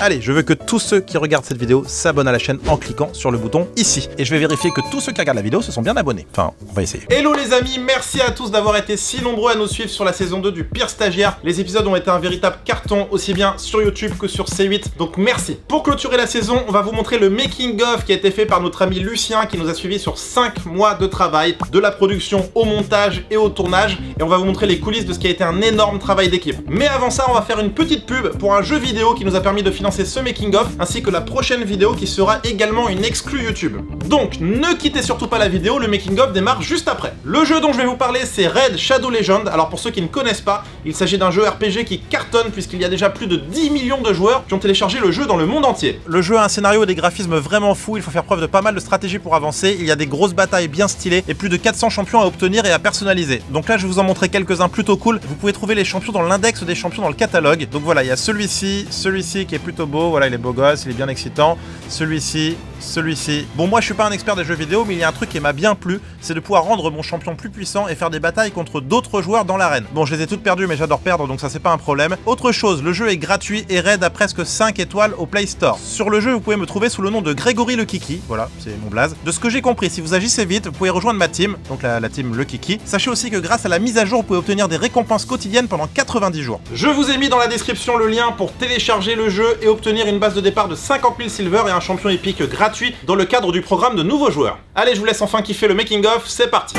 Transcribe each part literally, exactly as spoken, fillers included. Allez, je veux que tous ceux qui regardent cette vidéo s'abonnent à la chaîne en cliquant sur le bouton ici. Et je vais vérifier que tous ceux qui regardent la vidéo se sont bien abonnés. Enfin, on va essayer. Hello les amis, merci à tous d'avoir été si nombreux à nous suivre sur la saison deux du Pire Stagiaire. Les épisodes ont été un véritable carton, aussi bien sur YouTube que sur C huit, donc merci. Pour clôturer la saison, on va vous montrer le making of qui a été fait par notre ami Lucien, qui nous a suivis sur cinq mois de travail, de la production au montage et au tournage. Et on va vous montrer les coulisses de ce qui a été un énorme travail d'équipe. Mais avant ça, on va faire une petite pub pour un jeu vidéo qui nous a permis de financer ce making of, ainsi que la prochaine vidéo qui sera également une exclue YouTube. Donc ne quittez surtout pas la vidéo, le making of démarre juste après. Le jeu dont je vais vous parler, c'est Raid Shadow Legends. Alors pour ceux qui ne connaissent pas, il s'agit d'un jeu R P G qui cartonne puisqu'il y a déjà plus de dix millions de joueurs qui ont téléchargé le jeu dans le monde entier. Le jeu a un scénario et des graphismes vraiment fous, il faut faire preuve de pas mal de stratégie pour avancer, il y a des grosses batailles bien stylées et plus de quatre cents champions à obtenir et à personnaliser. Donc là je vais vous en montrer quelques-uns plutôt cool, vous pouvez trouver les champions dans l'index des champions dans le catalogue. Donc voilà, il y a celui-ci, celui-ci qui est plutôt beau, voilà il est beau gosse, il est bien excitant, celui-ci, celui-ci. Bon moi je suis pas un expert des jeux vidéo, mais il y a un truc qui m'a bien plu, c'est de pouvoir rendre mon champion plus puissant et faire des batailles contre d'autres joueurs dans l'arène. Bon je les ai toutes perdues mais j'adore perdre donc ça c'est pas un problème. Autre chose, le jeu est gratuit et raid à presque cinq étoiles au Play Store. Sur le jeu vous pouvez me trouver sous le nom de Grégory le Kiki, voilà c'est mon blaze. De ce que j'ai compris, si vous agissez vite vous pouvez rejoindre ma team, donc la, la team le Kiki. Sachez aussi que grâce à la mise à jour vous pouvez obtenir des récompenses quotidiennes pendant quatre-vingt-dix jours. Je vous ai mis dans la description le lien pour télécharger le jeu et obtenir une base de départ de cinquante mille silver et un champion épique gratuit dans le cadre du programme de nouveaux joueurs. Allez, je vous laisse enfin kiffer le making of, c'est parti.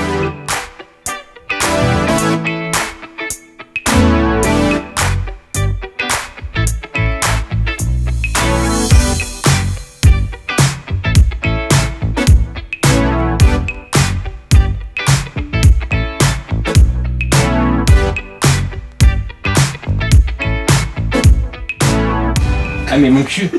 Ah mais mon cul.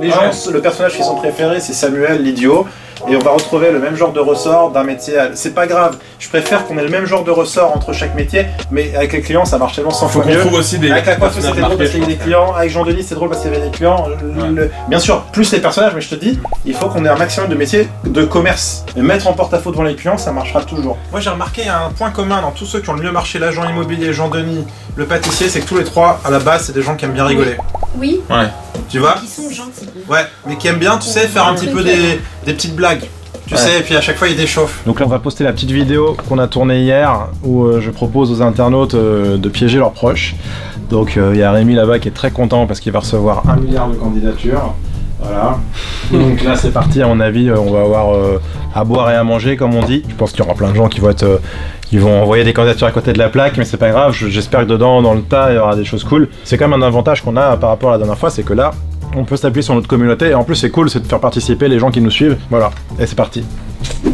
Les gens, le personnage qui sont préférés, c'est Samuel, l'idiot. Et on va retrouver le même genre de ressort d'un métier à... C'est pas grave, je préfère qu'on ait le même genre de ressort entre chaque métier, mais avec les clients ça marche tellement sans fois mieux. Aussi des avec la coiffeuse c'était drôle parce qu'il y avait des clients, avec Jean-Denis c'est drôle parce qu'il y avait des clients. Ouais. Le... Bien sûr, plus les personnages, mais je te dis, il faut qu'on ait un maximum de métiers de commerce. Et mettre en porte-à-faux devant les clients, ça marchera toujours. Moi j'ai remarqué un point commun dans tous ceux qui ont le mieux marché, l'agent immobilier, Jean-Denis, le pâtissier, c'est que tous les trois, à la base, c'est des gens qui aiment bien rigoler. Oui. Ouais. Tu vois ? Qui sont gentils. Ouais, mais qui aiment bien, tu sais, faire un petit peu des, des petites blagues. Tu ouais. sais, et puis à chaque fois il déchauffe. Donc là on va poster la petite vidéo qu'on a tournée hier où euh, je propose aux internautes euh, de piéger leurs proches. Donc il euh, y a Rémi là-bas qui est très content parce qu'il va recevoir un milliard de candidatures. Voilà. Donc là c'est parti, à mon avis, euh, on va avoir euh, à boire et à manger comme on dit. Je pense qu'il y aura plein de gens qui vont être... Euh, Ils vont envoyer des candidatures à côté de la plaque, mais c'est pas grave, j'espère que dedans, dans le tas, il y aura des choses cool. C'est quand même un avantage qu'on a par rapport à la dernière fois, c'est que là, on peut s'appuyer sur notre communauté, et en plus c'est cool, c'est de faire participer les gens qui nous suivent. Voilà, et c'est parti.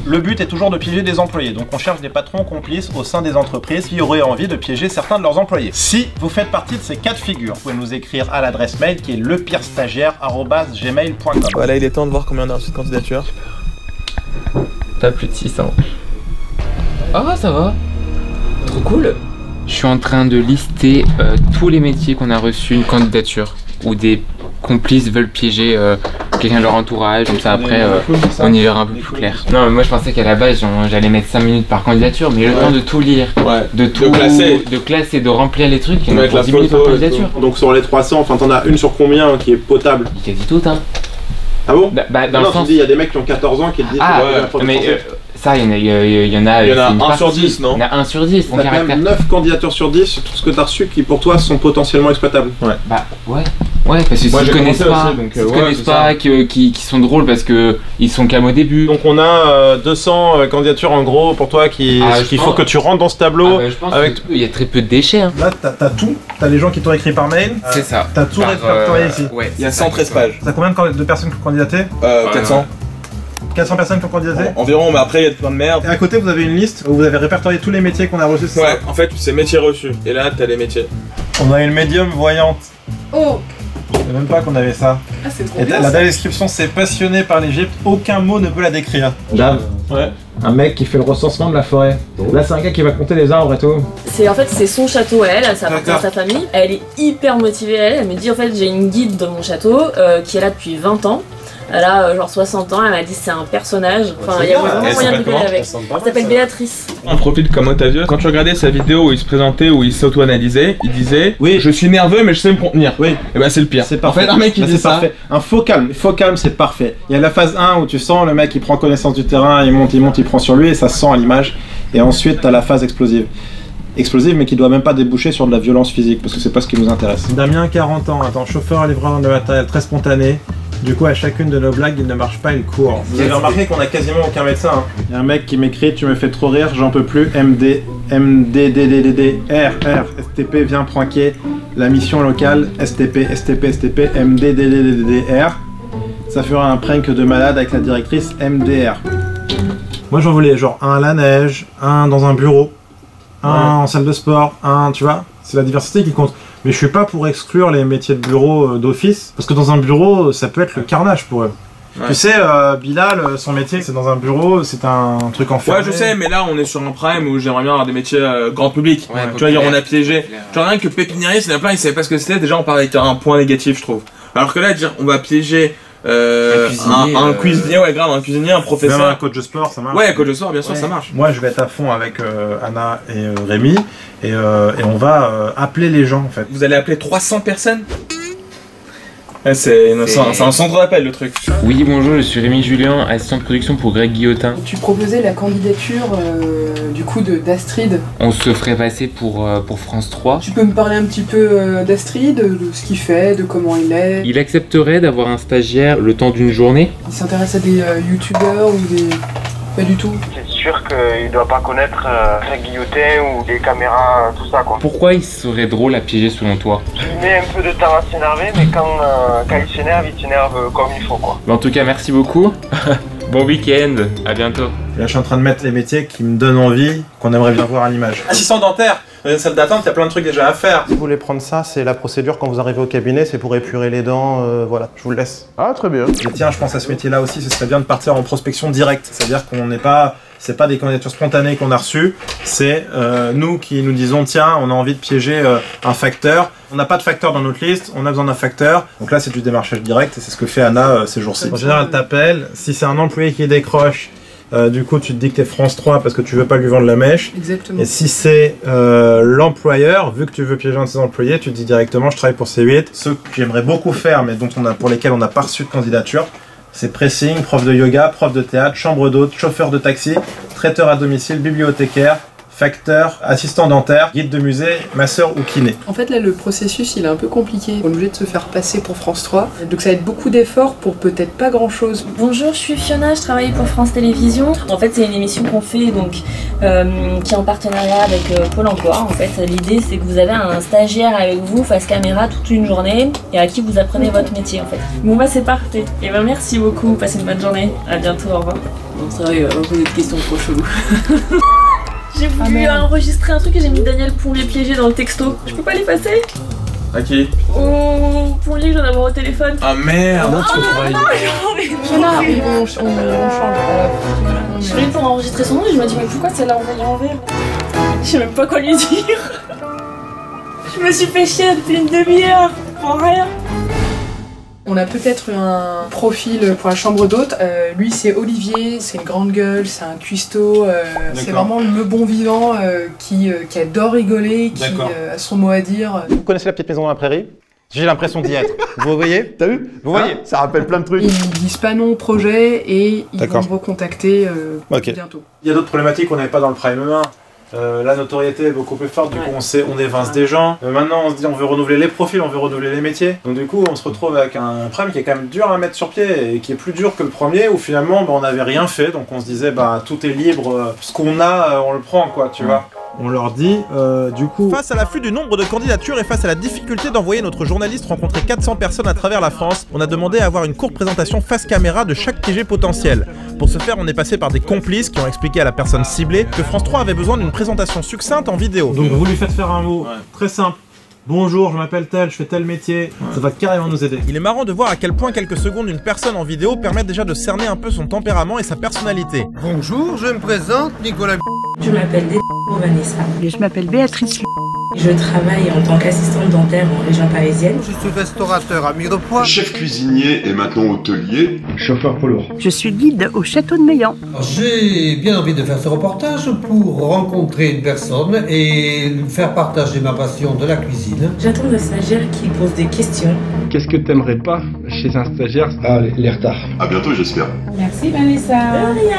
Le but est toujours de piéger des employés, donc on cherche des patrons complices au sein des entreprises qui auraient envie de piéger certains de leurs employés. Si vous faites partie de ces cas de figure, vous pouvez nous écrire à l'adresse mail qui est lepirestagiaire arobase gmail point com. Voilà, il est temps de voir combien on a reçu de candidatures. Pas plus de six cents. Ah, ça va. Trop cool. Je suis en train de lister euh, tous les métiers qu'on a reçu une candidature où des complices veulent piéger euh, quelqu'un de leur entourage, comme ça après euh, on y verra un peu plus clair. Non mais moi je pensais qu'à la base j'allais mettre cinq minutes par candidature, mais le ouais. temps de tout lire, ouais. de tout de classer. de classer, de remplir les trucs, il y en a pour dix minutes par candidature. Donc sur les trois cents, enfin t'en as une sur combien qui est potable? Quasi toutes hein. Ah bon? Bah, bah, dans non, le sens... il y a des mecs qui ont quatorze ans qui te disent ah, ouais, mais euh, ça, il y en a, y en a, y en a un sur dix, non? Il y en a un sur dix. On a quand même neuf candidatures sur dix, tout ce que tu as reçu qui pour toi sont potentiellement exploitables. Ouais. Bah ouais. Ouais, parce que si tu connais pas, qui connaissent pas, qui sont drôles parce que ils sont calmes au début. Donc on a euh, deux cents candidatures en gros pour toi qui ah, qu'il faut que tu rentres dans ce tableau. Ah, bah, je pense avec... il y a très peu de déchets. Hein. Là, t'as as tout. T'as les gens qui t'ont écrit par mail. C'est euh, ça. T'as tout répertorié euh, ici. Ouais, il y a cent treize pages. T'as combien de personnes qui ont candidaté? quatre cents. quatre cents personnes qui ont candidaté en, environ, mais après il y a plein de merde. Et à côté vous avez une liste où vous avez répertorié tous les métiers qu'on a reçus. Ouais, en fait c'est métiers reçus. Et là t'as les métiers. On a une médium voyante. Oh. Je savais même pas qu'on avait ça. Ah, c'est trop bien, la description c'est passionné par l'Egypte, aucun mot ne peut la décrire. Dave. Ouais. Un mec qui fait le recensement de la forêt. Là c'est un gars qui va compter les arbres et tout. C'est en fait c'est son château à elle, ça appartient à sa famille. Elle est hyper motivée à elle, elle me dit en fait j'ai une guide dans mon château euh, qui est là depuis vingt ans. Elle a genre soixante ans, elle m'a dit c'est un personnage. Enfin, il y a vraiment moyen de coller avec. Elle s'appelle Béatrice. Un profil comme Otavio. Quand tu regardais sa vidéo où il se présentait, où il s'auto-analysait, il disait oui, je suis nerveux mais je sais me contenir. Oui. Et bah c'est le pire. C'est parfait. En fait, un mec qui bah, dit ça. Parfait. Un faux calme. Faux calme, c'est parfait. Il y a la phase un où tu sens le mec il prend connaissance du terrain, il monte, il monte, il prend sur lui et ça se sent à l'image. Et ensuite t'as la phase explosive. Explosive mais qui doit même pas déboucher sur de la violence physique parce que c'est pas ce qui nous intéresse. Damien, quarante ans, attends, chauffeur livreur de matériel très spontané. Du coup à chacune de nos blagues il ne marche pas, il court. Vous avez remarqué qu'on a quasiment aucun médecin. Hein. Il y a un mec qui m'écrit tu me fais trop rire, j'en peux plus, M D, M D D D D D, R R, S T P, viens pranker, la mission locale, S T P, S T P, S T P, M D D D D D, R. Ça fera un prank de malade avec la directrice M D R. Moi j'en voulais genre un à la neige, un dans un bureau. Un ouais. en salle de sport, un, tu vois, c'est la diversité qui compte. Mais je suis pas pour exclure les métiers de bureau euh, d'office, parce que dans un bureau, ça peut être le carnage pour eux. Ouais. Tu sais, euh, Bilal, son métier, c'est dans un bureau, c'est un truc en fait. Ouais, je sais, mais là, on est sur un prime où j'aimerais bien avoir des métiers euh, grand public. Ouais, tu vois, on a piégé. Tu vois, rien que pépiniériste, il y en a plein, ils savaient pas ce que c'était. Déjà, on parlait avec un point négatif, je trouve. Alors que là, dire, on va piéger. Euh, un cuisinier, un, un euh... cuisinier, ouais, grave, un cuisinier, un professeur. Même un coach de sport, ça marche. Ouais, coach de sport, bien sûr, ouais. ça marche. Moi, je vais être à fond avec euh, Anna et euh, Rémi et, euh, et on va euh, appeler les gens en fait. Vous allez appeler trois cents personnes? Ouais, c'est un centre d'appel le truc. Oui, bonjour, je suis Rémi Julien, assistant de production pour Greg Guillotin. Tu proposais la candidature euh, du coup d'Astrid. On se ferait passer pour, euh, pour France trois. Tu peux me parler un petit peu euh, d'Astrid, de ce qu'il fait, de comment il est? Il accepterait d'avoir un stagiaire le temps d'une journée. Il s'intéresse à des euh, youtubeurs ou des... Pas du tout. C'est sûr qu'il doit pas connaître euh, Greg Guillotin ou les caméras, tout ça quoi. Pourquoi il serait drôle à piéger selon toi? Il met un peu de temps à s'énerver, mais quand, euh, quand il s'énerve, il s'énerve comme il faut quoi. En tout cas, merci beaucoup. Bon week-end, à bientôt. Là, je suis en train de mettre les métiers qui me donnent envie, qu'on aimerait bien voir à l'image. Assistant dentaire, dans une salle d'attente, il y a plein de trucs déjà à faire. Si vous voulez prendre ça, c'est la procédure quand vous arrivez au cabinet, c'est pour épurer les dents, euh, voilà, je vous le laisse. Ah, très bien. Et tiens, je pense à ce métier-là aussi, ce serait bien de partir en prospection directe. C'est-à-dire qu'on n'est pas, c'est pas des candidatures spontanées qu'on a reçues, c'est euh, nous qui nous disons, tiens, on a envie de piéger euh, un facteur. On n'a pas de facteur dans notre liste, on a besoin d'un facteur. Donc là, c'est du démarchage direct et c'est ce que fait Anna euh, ces jours-ci. En général, elle t'appelle. Si c'est un employé qui décroche, euh, du coup, tu te dis que t'es France trois parce que tu veux pas lui vendre la mèche. Exactement. Et si c'est euh, l'employeur, vu que tu veux piéger un de ses employés, tu te dis directement, je travaille pour C huit. Ceux que j'aimerais beaucoup faire, mais dont on a, pour lesquels on n'a pas reçu de candidature, c'est pressing, prof de yoga, prof de théâtre, chambre d'hôte, chauffeur de taxi, traiteur à domicile, bibliothécaire, facteur, assistant dentaire, guide de musée, masseur ou kiné. En fait là le processus il est un peu compliqué, on est obligé de se faire passer pour France trois, donc ça va être beaucoup d'efforts pour peut-être pas grand chose. Bonjour, je suis Fiona, je travaille pour France Télévisions. En fait c'est une émission qu'on fait donc euh, qui est en partenariat avec euh, Pôle emploi. En fait l'idée c'est que vous avez un stagiaire avec vous face caméra toute une journée et à qui vous apprenez votre métier en fait. Bon bah c'est parfait, et ben merci beaucoup, passez une bonne journée, à bientôt, au revoir. Bon c'est vrai, il va pas poser de questions trop cheloues. J'ai voulu ah enregistrer un truc et j'ai mis Daniel Ponlier piégé dans le texto. Je peux pas l'effacer? À qui? Oh, Ponlier, j'en avais au téléphone. Ah merde! Oh, oh, non, non, non, non, non, on, on, on change. Voilà. Je suis venue pour enregistrer son nom et je me dis, mais pourquoi celle-là envoyée en verre? Je sais même pas quoi lui dire. Je me suis fait chier depuis une demi-heure, pour rien. On a peut-être un profil pour la chambre d'hôte. Euh, lui, c'est Olivier, c'est une grande gueule, c'est un cuistot. Euh, c'est vraiment le bon vivant euh, qui, euh, qui adore rigoler, qui euh, a son mot à dire. Vous connaissez la petite maison dans la prairie? J'ai l'impression d'y être. Vous voyez? T'as vu? Vous voyez? Ça rappelle plein de trucs. Ils disent pas non au projet et ils vont me recontacter euh, okay. bientôt. Il y a d'autres problématiques qu'on n'avait pas dans le prime humain. Euh, la notoriété est beaucoup plus forte, du ouais. coup on, sait, on évince ouais. des gens. Euh, maintenant on se dit on veut renouveler les profils, on veut renouveler les métiers. Donc du coup on se retrouve avec un prime qui est quand même dur à mettre sur pied et qui est plus dur que le premier où finalement bah, on n'avait rien fait. Donc on se disait bah tout est libre, ce qu'on a on le prend quoi tu ouais. vois. On leur dit, euh, du coup... Face à l'afflux du nombre de candidatures et face à la difficulté d'envoyer notre journaliste rencontrer quatre cents personnes à travers la France, on a demandé à avoir une courte présentation face caméra de chaque piégé potentiel. Pour ce faire, on est passé par des complices qui ont expliqué à la personne ciblée que France trois avait besoin d'une présentation succincte en vidéo. Donc vous lui faites faire un mot ouais. très simple. Bonjour, je m'appelle tel, je fais tel métier, ouais. ça va carrément nous aider. Il est marrant de voir à quel point quelques secondes d'une personne en vidéo permettent déjà de cerner un peu son tempérament et sa personnalité. Bonjour, je me présente, Nicolas. Je m'appelle Vanessa. Je m'appelle Béatrice. Je travaille en tant qu'assistante dentaire en région parisienne. Je suis restaurateur à Mirepoix. Chef cuisinier et maintenant hôtelier. Chauffeur poids lourd. Je suis guide au Château de Meillan. J'ai bien envie de faire ce reportage pour rencontrer une personne et faire partager ma passion de la cuisine. J'attends un stagiaire qui pose des questions. Qu'est-ce que t'aimerais pas chez un stagiaire? Ah, les retards. À bientôt, j'espère. Merci Vanessa. De rien.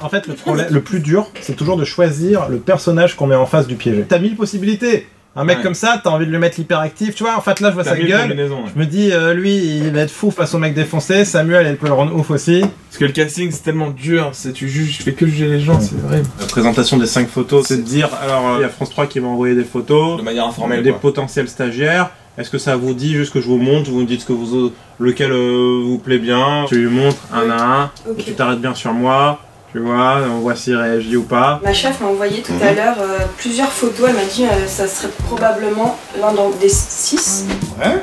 En fait, le problème, le plus dur, c'est toujours de choisir le personnage qu'on met en face du piégé. T'as mille possibilités. Un mec ouais. comme ça, t'as envie de lui mettre l'hyperactif, tu vois. En fait, là, je vois sa gueule. Ouais. Je me dis, euh, lui, il va être fou face au mec défoncé. Samuel, elle peut le rendre ouf aussi. Parce que le casting, c'est tellement dur. C'est tu juges, tu fais que juger les gens, ouais. c'est vrai. La présentation des cinq photos, c'est de dire, alors, il euh, y a France trois qui va envoyer des photos de manière informelle, des quoi. potentiels stagiaires. Est-ce que ça vous dit juste que je vous montre, vous me dites ce que vous, lequel euh, vous plaît bien. Tu lui montres un à un. Okay. Et tu t'arrêtes bien sur moi. Tu vois, on voit s'il réagit ou pas. Ma chef m'a envoyé tout à l'heure euh, plusieurs photos. Elle m'a dit euh, ça serait probablement l'un des six. Ouais.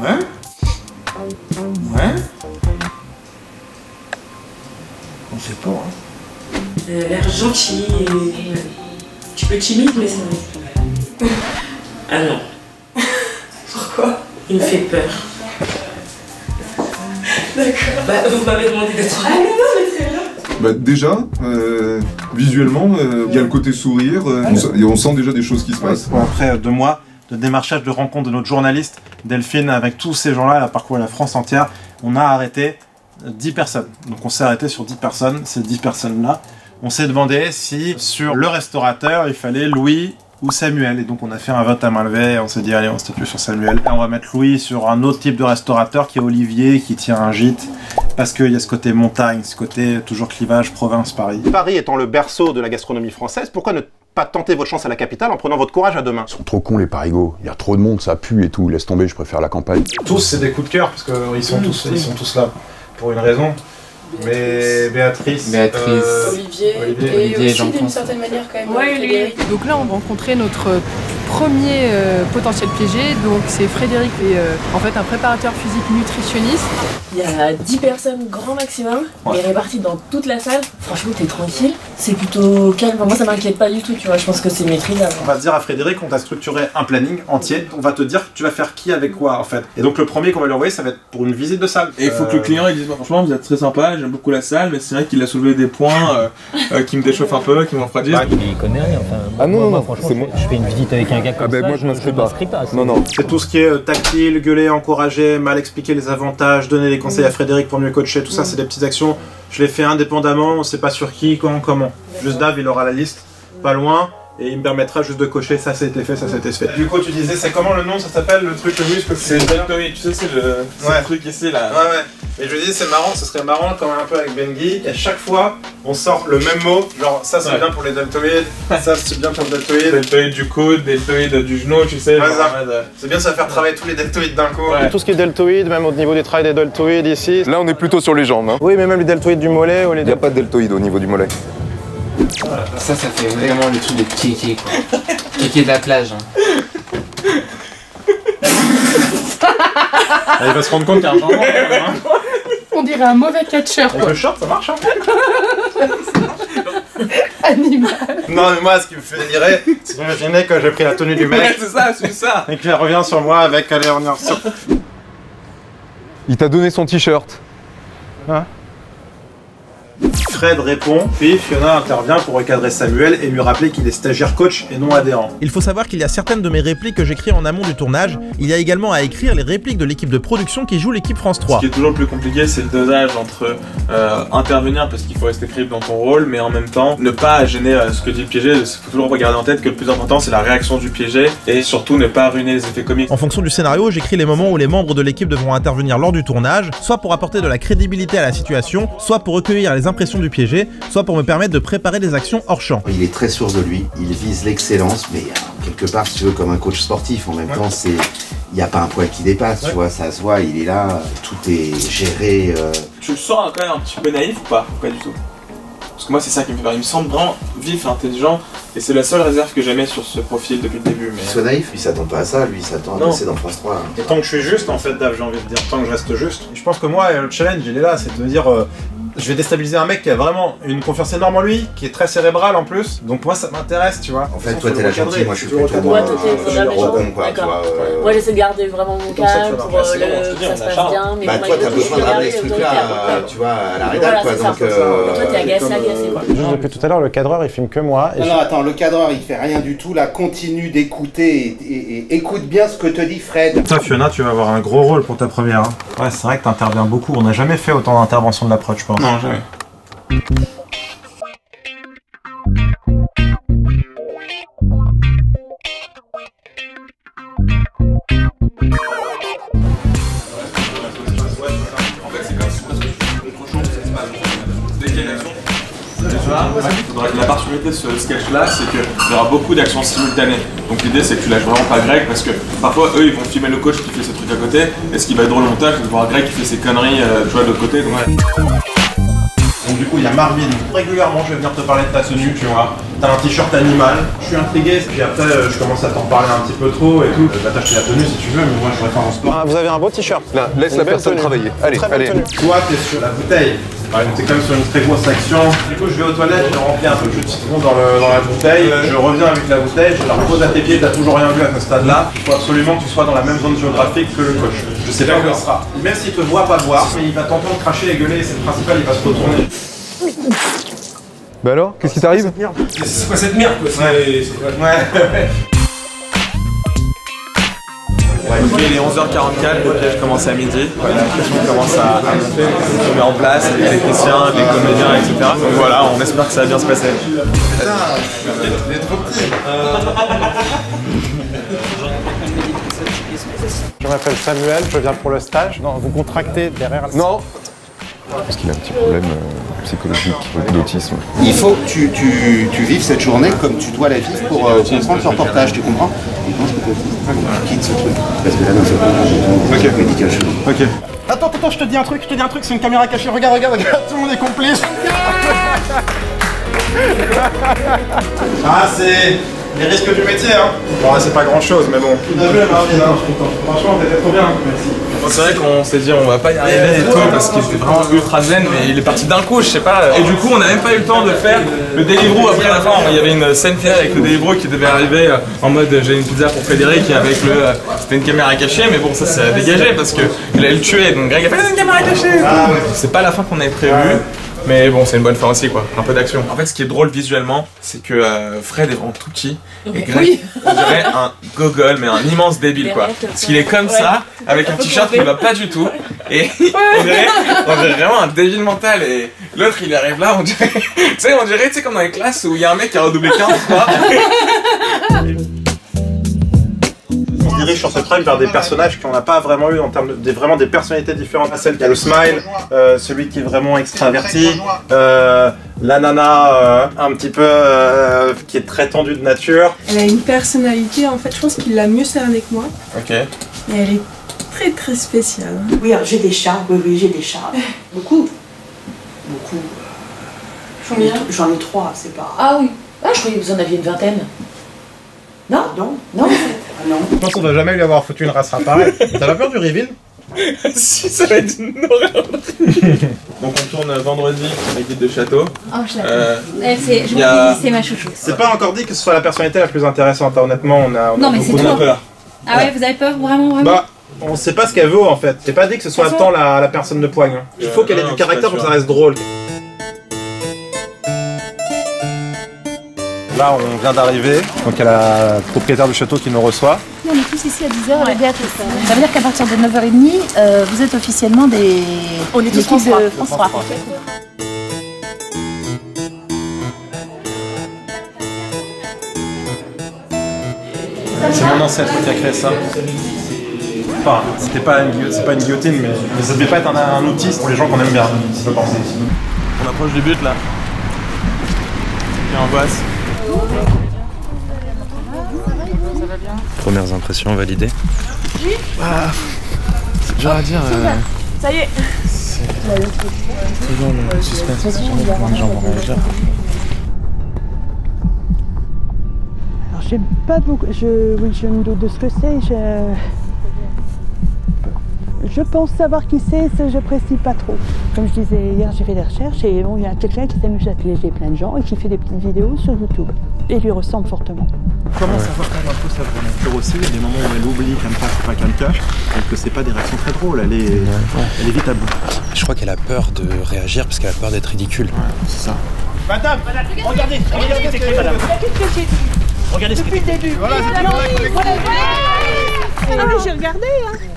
Ouais. Ouais. On sait pas. Hein. Elle a l'air gentille et un petit peu timide, mais ça. Ah non. Pourquoi? Il me fait peur. D'accord. Bah, vous m'avez demandé d'être. Ah non, non, mais c'est là. Bah, déjà, euh, visuellement, euh, il y a le côté sourire, euh, ah, on, et on sent déjà des choses qui se ouais. passent. Après deux mois de démarchage, de rencontre de notre journaliste, Delphine, avec tous ces gens-là, elle a parcouru la France entière, on a arrêté dix personnes. Donc on s'est arrêté sur dix personnes, ces dix personnes-là. On s'est demandé si, sur le restaurateur, il fallait Louis ou Samuel. Et donc on a fait un vote à main levée, on s'est dit allez on statue sur Samuel. Et on va mettre Louis sur un autre type de restaurateur qui est Olivier, qui tient un gîte, parce qu'il y a ce côté montagne, ce côté toujours clivage, province, Paris. Paris étant le berceau de la gastronomie française, pourquoi ne pas tenter votre chance à la capitale en prenant votre courage à deux mains? Ils sont trop cons les parigots, il y a trop de monde, ça pue et tout, laisse tomber, je préfère la campagne. Tous c'est des coups de cœur, parce qu'ils sont, mmh, sont tous là pour une raison. Mais Béatrice, Béatrice euh, Olivier, Olivier, et Olivier aussi d'une certaine manière quand même. Ouais, lui. Donc là on rencontrait notre premier euh, potentiel piégé, donc c'est Frédéric, et, euh, en fait un préparateur physique nutritionniste. Il y a dix personnes grand maximum, ouais. et réparties dans toute la salle. Franchement t'es tranquille, c'est plutôt calme, moi ça m'inquiète pas du tout, tu vois, je pense que c'est maîtrisable. On va dire à Frédéric on t'a structuré un planning entier, on va te dire tu vas faire qui avec quoi en fait. Et donc le premier qu'on va lui envoyer ça va être pour une visite de salle. Et il euh... faut que le client il dise franchement vous êtes très sympa, j'aime beaucoup la salle, mais c'est vrai qu'il a soulevé des points euh, euh, qui me déchauffent un peu, qui m'enfradissent. Ah, il connaît rien, enfin. Ah non, moi, non, moi, franchement, je, bon. je fais une visite avec un gars comme ah ben, ça, moi je m'inscris pas. pas non, non. C'est tout ce qui est euh, tactile, gueuler, encourager, mal expliquer les avantages, donner des conseils mmh. à Frédéric pour mieux coacher, tout mmh. ça, c'est des petites actions. Je les fais indépendamment, on sait pas sur qui, quand, comment. Juste Dave, il aura la liste, mmh. pas loin. Et il me permettra juste de cocher ça c'était fait, ça c'était fait. Du coup tu disais c'est comment le nom, ça s'appelle le truc le muscle? C'est le tu sais c'est le, ouais. le truc ici là. Ouais ouais. Et je dis c'est marrant, ce serait marrant quand même un peu avec Bengi. Et à chaque fois on sort le même mot, genre ça c'est ouais. bien pour les deltoïdes, ça c'est bien pour le deltoïde. Deltoïde du coude, deltoïde du genou, tu sais. Ouais, c'est bien ça va faire travailler tous les deltoïdes d'un coup. Ouais. Tout ce qui est deltoïde, même au niveau du travail des deltoïdes ici. Là on est plutôt sur les jambes. Hein. Oui mais même les deltoïdes du mollet. Il n'y a pas de deltoïde au niveau du mollet. Voilà. Ça, ça fait vraiment le truc de kéké quoi. Kéké de la plage. Hein. Ah, il va se rendre compte qu'il y a un changement. Hein. On dirait un mauvais catcheur. Le short, ça marche hein. Animal. Non, mais moi, ce qui me fait délirer, c'est d'imaginer que j'ai pris la tenue du mec. Ouais, c'est ça, c'est ça. Et qu'il revient sur moi avec allez, on y ressort. Il t'a donné son t-shirt. Hein? Fred répond, puis Fiona intervient pour recadrer Samuel et lui rappeler qu'il est stagiaire coach et non adhérent. Il faut savoir qu'il y a certaines de mes répliques que j'écris en amont du tournage. Il y a également à écrire les répliques de l'équipe de production qui joue l'équipe France trois. Ce qui est toujours le plus compliqué, c'est le dosage entre euh, intervenir parce qu'il faut rester crédible dans ton rôle, mais en même temps ne pas gêner euh, ce que dit le piégé. Il faut toujours regarder en tête que le plus important c'est la réaction du piégé et surtout ne pas ruiner les effets comiques. En fonction du scénario, j'écris les moments où les membres de l'équipe devront intervenir lors du tournage, soit pour apporter de la crédibilité à la situation, soit pour recueillir les impressions du piégé, soit pour me permettre de préparer des actions hors champ. Il est très sûr de lui, il vise l'excellence, mais quelque part, si tu veux, comme un coach sportif, en même ouais. temps, c'est il n'y a pas un poil qui dépasse, ouais. tu vois, ça se voit, il est là, tout est géré. Euh... Tu le sens quand même un petit peu naïf ou pas? Pas du tout. Parce que moi, c'est ça qui me fait peur. Il me semble vraiment vif, intelligent, et c'est la seule réserve que j'ai sur ce profil depuis le début. Mais... Soit naïf, il s'attend pas à ça, lui, il s'attend à passer dans France trois. Hein. Et tant que je suis juste, en fait, Dave, j'ai envie de dire, tant que je reste juste. Je pense que moi, le challenge, il est là, c'est de dire... Euh... je vais déstabiliser un mec qui a vraiment une confiance énorme en lui, qui est très cérébral en plus, donc moi ça m'intéresse, tu vois. En fait, toi t'es la gentille, moi je suis plutôt moi, moi j'essaie de garder vraiment mon calme pour que ça se passe bien, mais toi t'as besoin de ramener ce truc là, tu vois, à la rédac quoi, donc toi t'es agacé, agacé quoi. Juste depuis tout à l'heure, le cadreur il filme que moi. Non, non, attends, le cadreur il fait rien du tout, là, continue d'écouter et écoute bien ce que te dit Fred. Toi Fiona, tu vas avoir un gros rôle pour ta première. Ouais, c'est vrai que t'interviens beaucoup, on n'a jamais fait autant d'interventions de la prod, je pense. Non, jamais. La particularité de ce sketch-là, c'est qu'il y aura beaucoup d'actions simultanées. Donc l'idée, c'est que tu lâches vraiment pas Greg, parce que parfois, eux, ils vont filmer le coach qui fait ses trucs à côté, et ce qui va être drôle au montage, c'est de voir Greg qui fait ses conneries, euh, tu vois, de l'autre côté. Donc, ouais. Donc du coup, il y a Marvin. Régulièrement, je vais venir te parler de ta tenue, tu vois. T'as un t-shirt animal. Je suis intrigué, puis après, euh, je commence à t'en parler un petit peu trop et tout. Je vais t'acheter la tenue si tu veux, mais moi, je préfère en sport. Ah, vous avez un beau t-shirt. Là, laisse la personne travailler. Allez, allez. Toi, t'es sur la bouteille. C'est quand même sur une très grosse action. Du coup, je vais aux toilettes, je remplis un peu de jus de citron dans, le, dans la bouteille. Je reviens avec la bouteille, je la repose à tes pieds, t'as toujours rien vu à ce stade-là. Il faut absolument que tu sois dans la même zone géographique que le coach. Je sais pas où il sera. Même s'il te voit pas boire, mais il va t'entendre cracher et gueuler, c'est le principal, il va se retourner. Bah alors, qu'est-ce qui t'arrive? C'est quoi cette merde, quoi? Ouais. Ouais, donc il est onze heures quarante-quatre, le piège commence à midi, voilà, la question commence à se mettre en place avec les techniciens, les comédiens, et cetera. Donc voilà, on espère que ça va bien se passer. Putain, il est trop petit. Je m'appelle Samuel, je viens pour le stage. Non, vous contractez derrière. Non. Parce qu'il a un petit problème euh, psychologique d'autisme. Il faut que tu, tu, tu vives cette journée comme tu dois la vivre pour euh, comprendre ce reportage, tu comprends? Et moi je peux quitte ce truc. Parce que là dans ce reportage, okay. Médical. Ok. Attends, attends, je te dis un truc, je te dis un truc, c'est une caméra cachée, regarde, regarde, regarde, tout le monde est complice. Ah c'est les risques du métier hein. Bon là c'est pas grand chose mais bon. Tout à fait Marvin, hein, je suis content. Franchement t'étais trop bien, merci. C'est vrai qu'on s'est dit on va pas y arriver et tout parce qu'il était vraiment ultra zen mais il est parti d'un coup je sais pas et du coup on a même pas eu le temps de faire le Deliveroo après à la fin il y avait une scène finale avec le Deliveroo qui devait arriver en mode j'ai une pizza pour Frédéric et avec le c'était une caméra cachée mais bon ça s'est dégagé parce que il allait le tuer donc Greg a fait une caméra cachée c'est pas la fin qu'on avait prévue. Mais bon, c'est une bonne fin aussi, quoi. Un peu d'action. En fait, ce qui est drôle visuellement, c'est que euh, Fred est vraiment tout petit. Et Greg, oui. On dirait un gogol, mais un immense débile, quoi. Parce qu'il est comme ouais. Ça, avec un t-shirt qui ne va pas du tout. Et on dirait, on dirait vraiment un débile mental. Et l'autre, il arrive là, on dirait, tu sais, on dirait, tu sais, comme dans les classes où il y a un mec qui a redoublé quinze fois. Sur ce prime vers des personnages qu'on n'a pas vraiment eu en termes de des, vraiment des personnalités différentes. Celle qui a le smile, euh, celui qui est vraiment extraverti, euh, la nana euh, un petit peu euh, qui est très tendue de nature. Elle a une personnalité en fait, je pense qu'il l'a mieux cerné que moi. Ok. Et elle est très très spéciale. Oui, j'ai des chats, oui, oui, j'ai des chats. Beaucoup. Beaucoup. Combien ? J'en ai trois, c'est pas. Ah oui. Ah, je croyais que vous en aviez une vingtaine. Non, non, non. Non. Je pense qu'on doit jamais lui avoir foutu une race pareille. T'as pas peur du reveal? Si, ça va être une horreur. Donc on tourne vendredi sur l'équipe de Château. Oh, je la euh, je a... c'est ma chouchou. C'est pas encore dit que ce soit la personnalité la plus intéressante, honnêtement, on a, on non, a mais beaucoup de peur. Ah ouais, ouais, vous avez peur, vraiment, vraiment bah, on sait pas ce qu'elle vaut en fait. C'est pas dit que ce soit tant la, la personne de poigne. Hein. Il faut euh, qu'elle ait non, du caractère pour que ça reste drôle. Là, on vient d'arriver, donc il y a la propriétaire du château qui nous reçoit. On est tous ici à dix heures avec Béatrice. Ça veut dire qu'à partir de neuf heures trente, euh, vous êtes officiellement des... On est tous France trois. De France trois. C'est mon ancêtre qui a créé ça. Enfin, c'était pas une, pas une guillotine, mais, mais ça devait pas être un, un outil pour les gens qu'on aime bien, je pense. On approche du but, là. Quelle angoisse. Premières impressions validées. Ah, c'est dur à dire. Euh... Ça y est. C'est toujours le suspense. Toujours comment les gens vont réagir. Alors j'aime pas beaucoup. Je, oui, je me doute de ce que c'est. Je... Je pense savoir qui c'est, je précise pas trop. Comme je disais hier, j'ai fait des recherches et bon, il y a quelqu'un qui s'amuse à piéger plein de gens et qui fait des petites vidéos sur YouTube. Et lui ressemble fortement. Comment savoir quand même un peu sa vraie nature aussi, il y a des moments où elle oublie comme ça, c'est pas qu'elle cache, et que c'est pas des réactions très drôles, elle est, ouais. elle est vite à bout. Je crois qu'elle a peur de réagir parce qu'elle a peur d'être ridicule. Ouais, c'est ça. Madame, Madame regardez, regardez ce qu'est Madame. Qu'est-ce que j'ai dit? Regardez ce que j'ai dit. Depuis le début. Voilà, c'est voilà. Ah mais j'ai regardé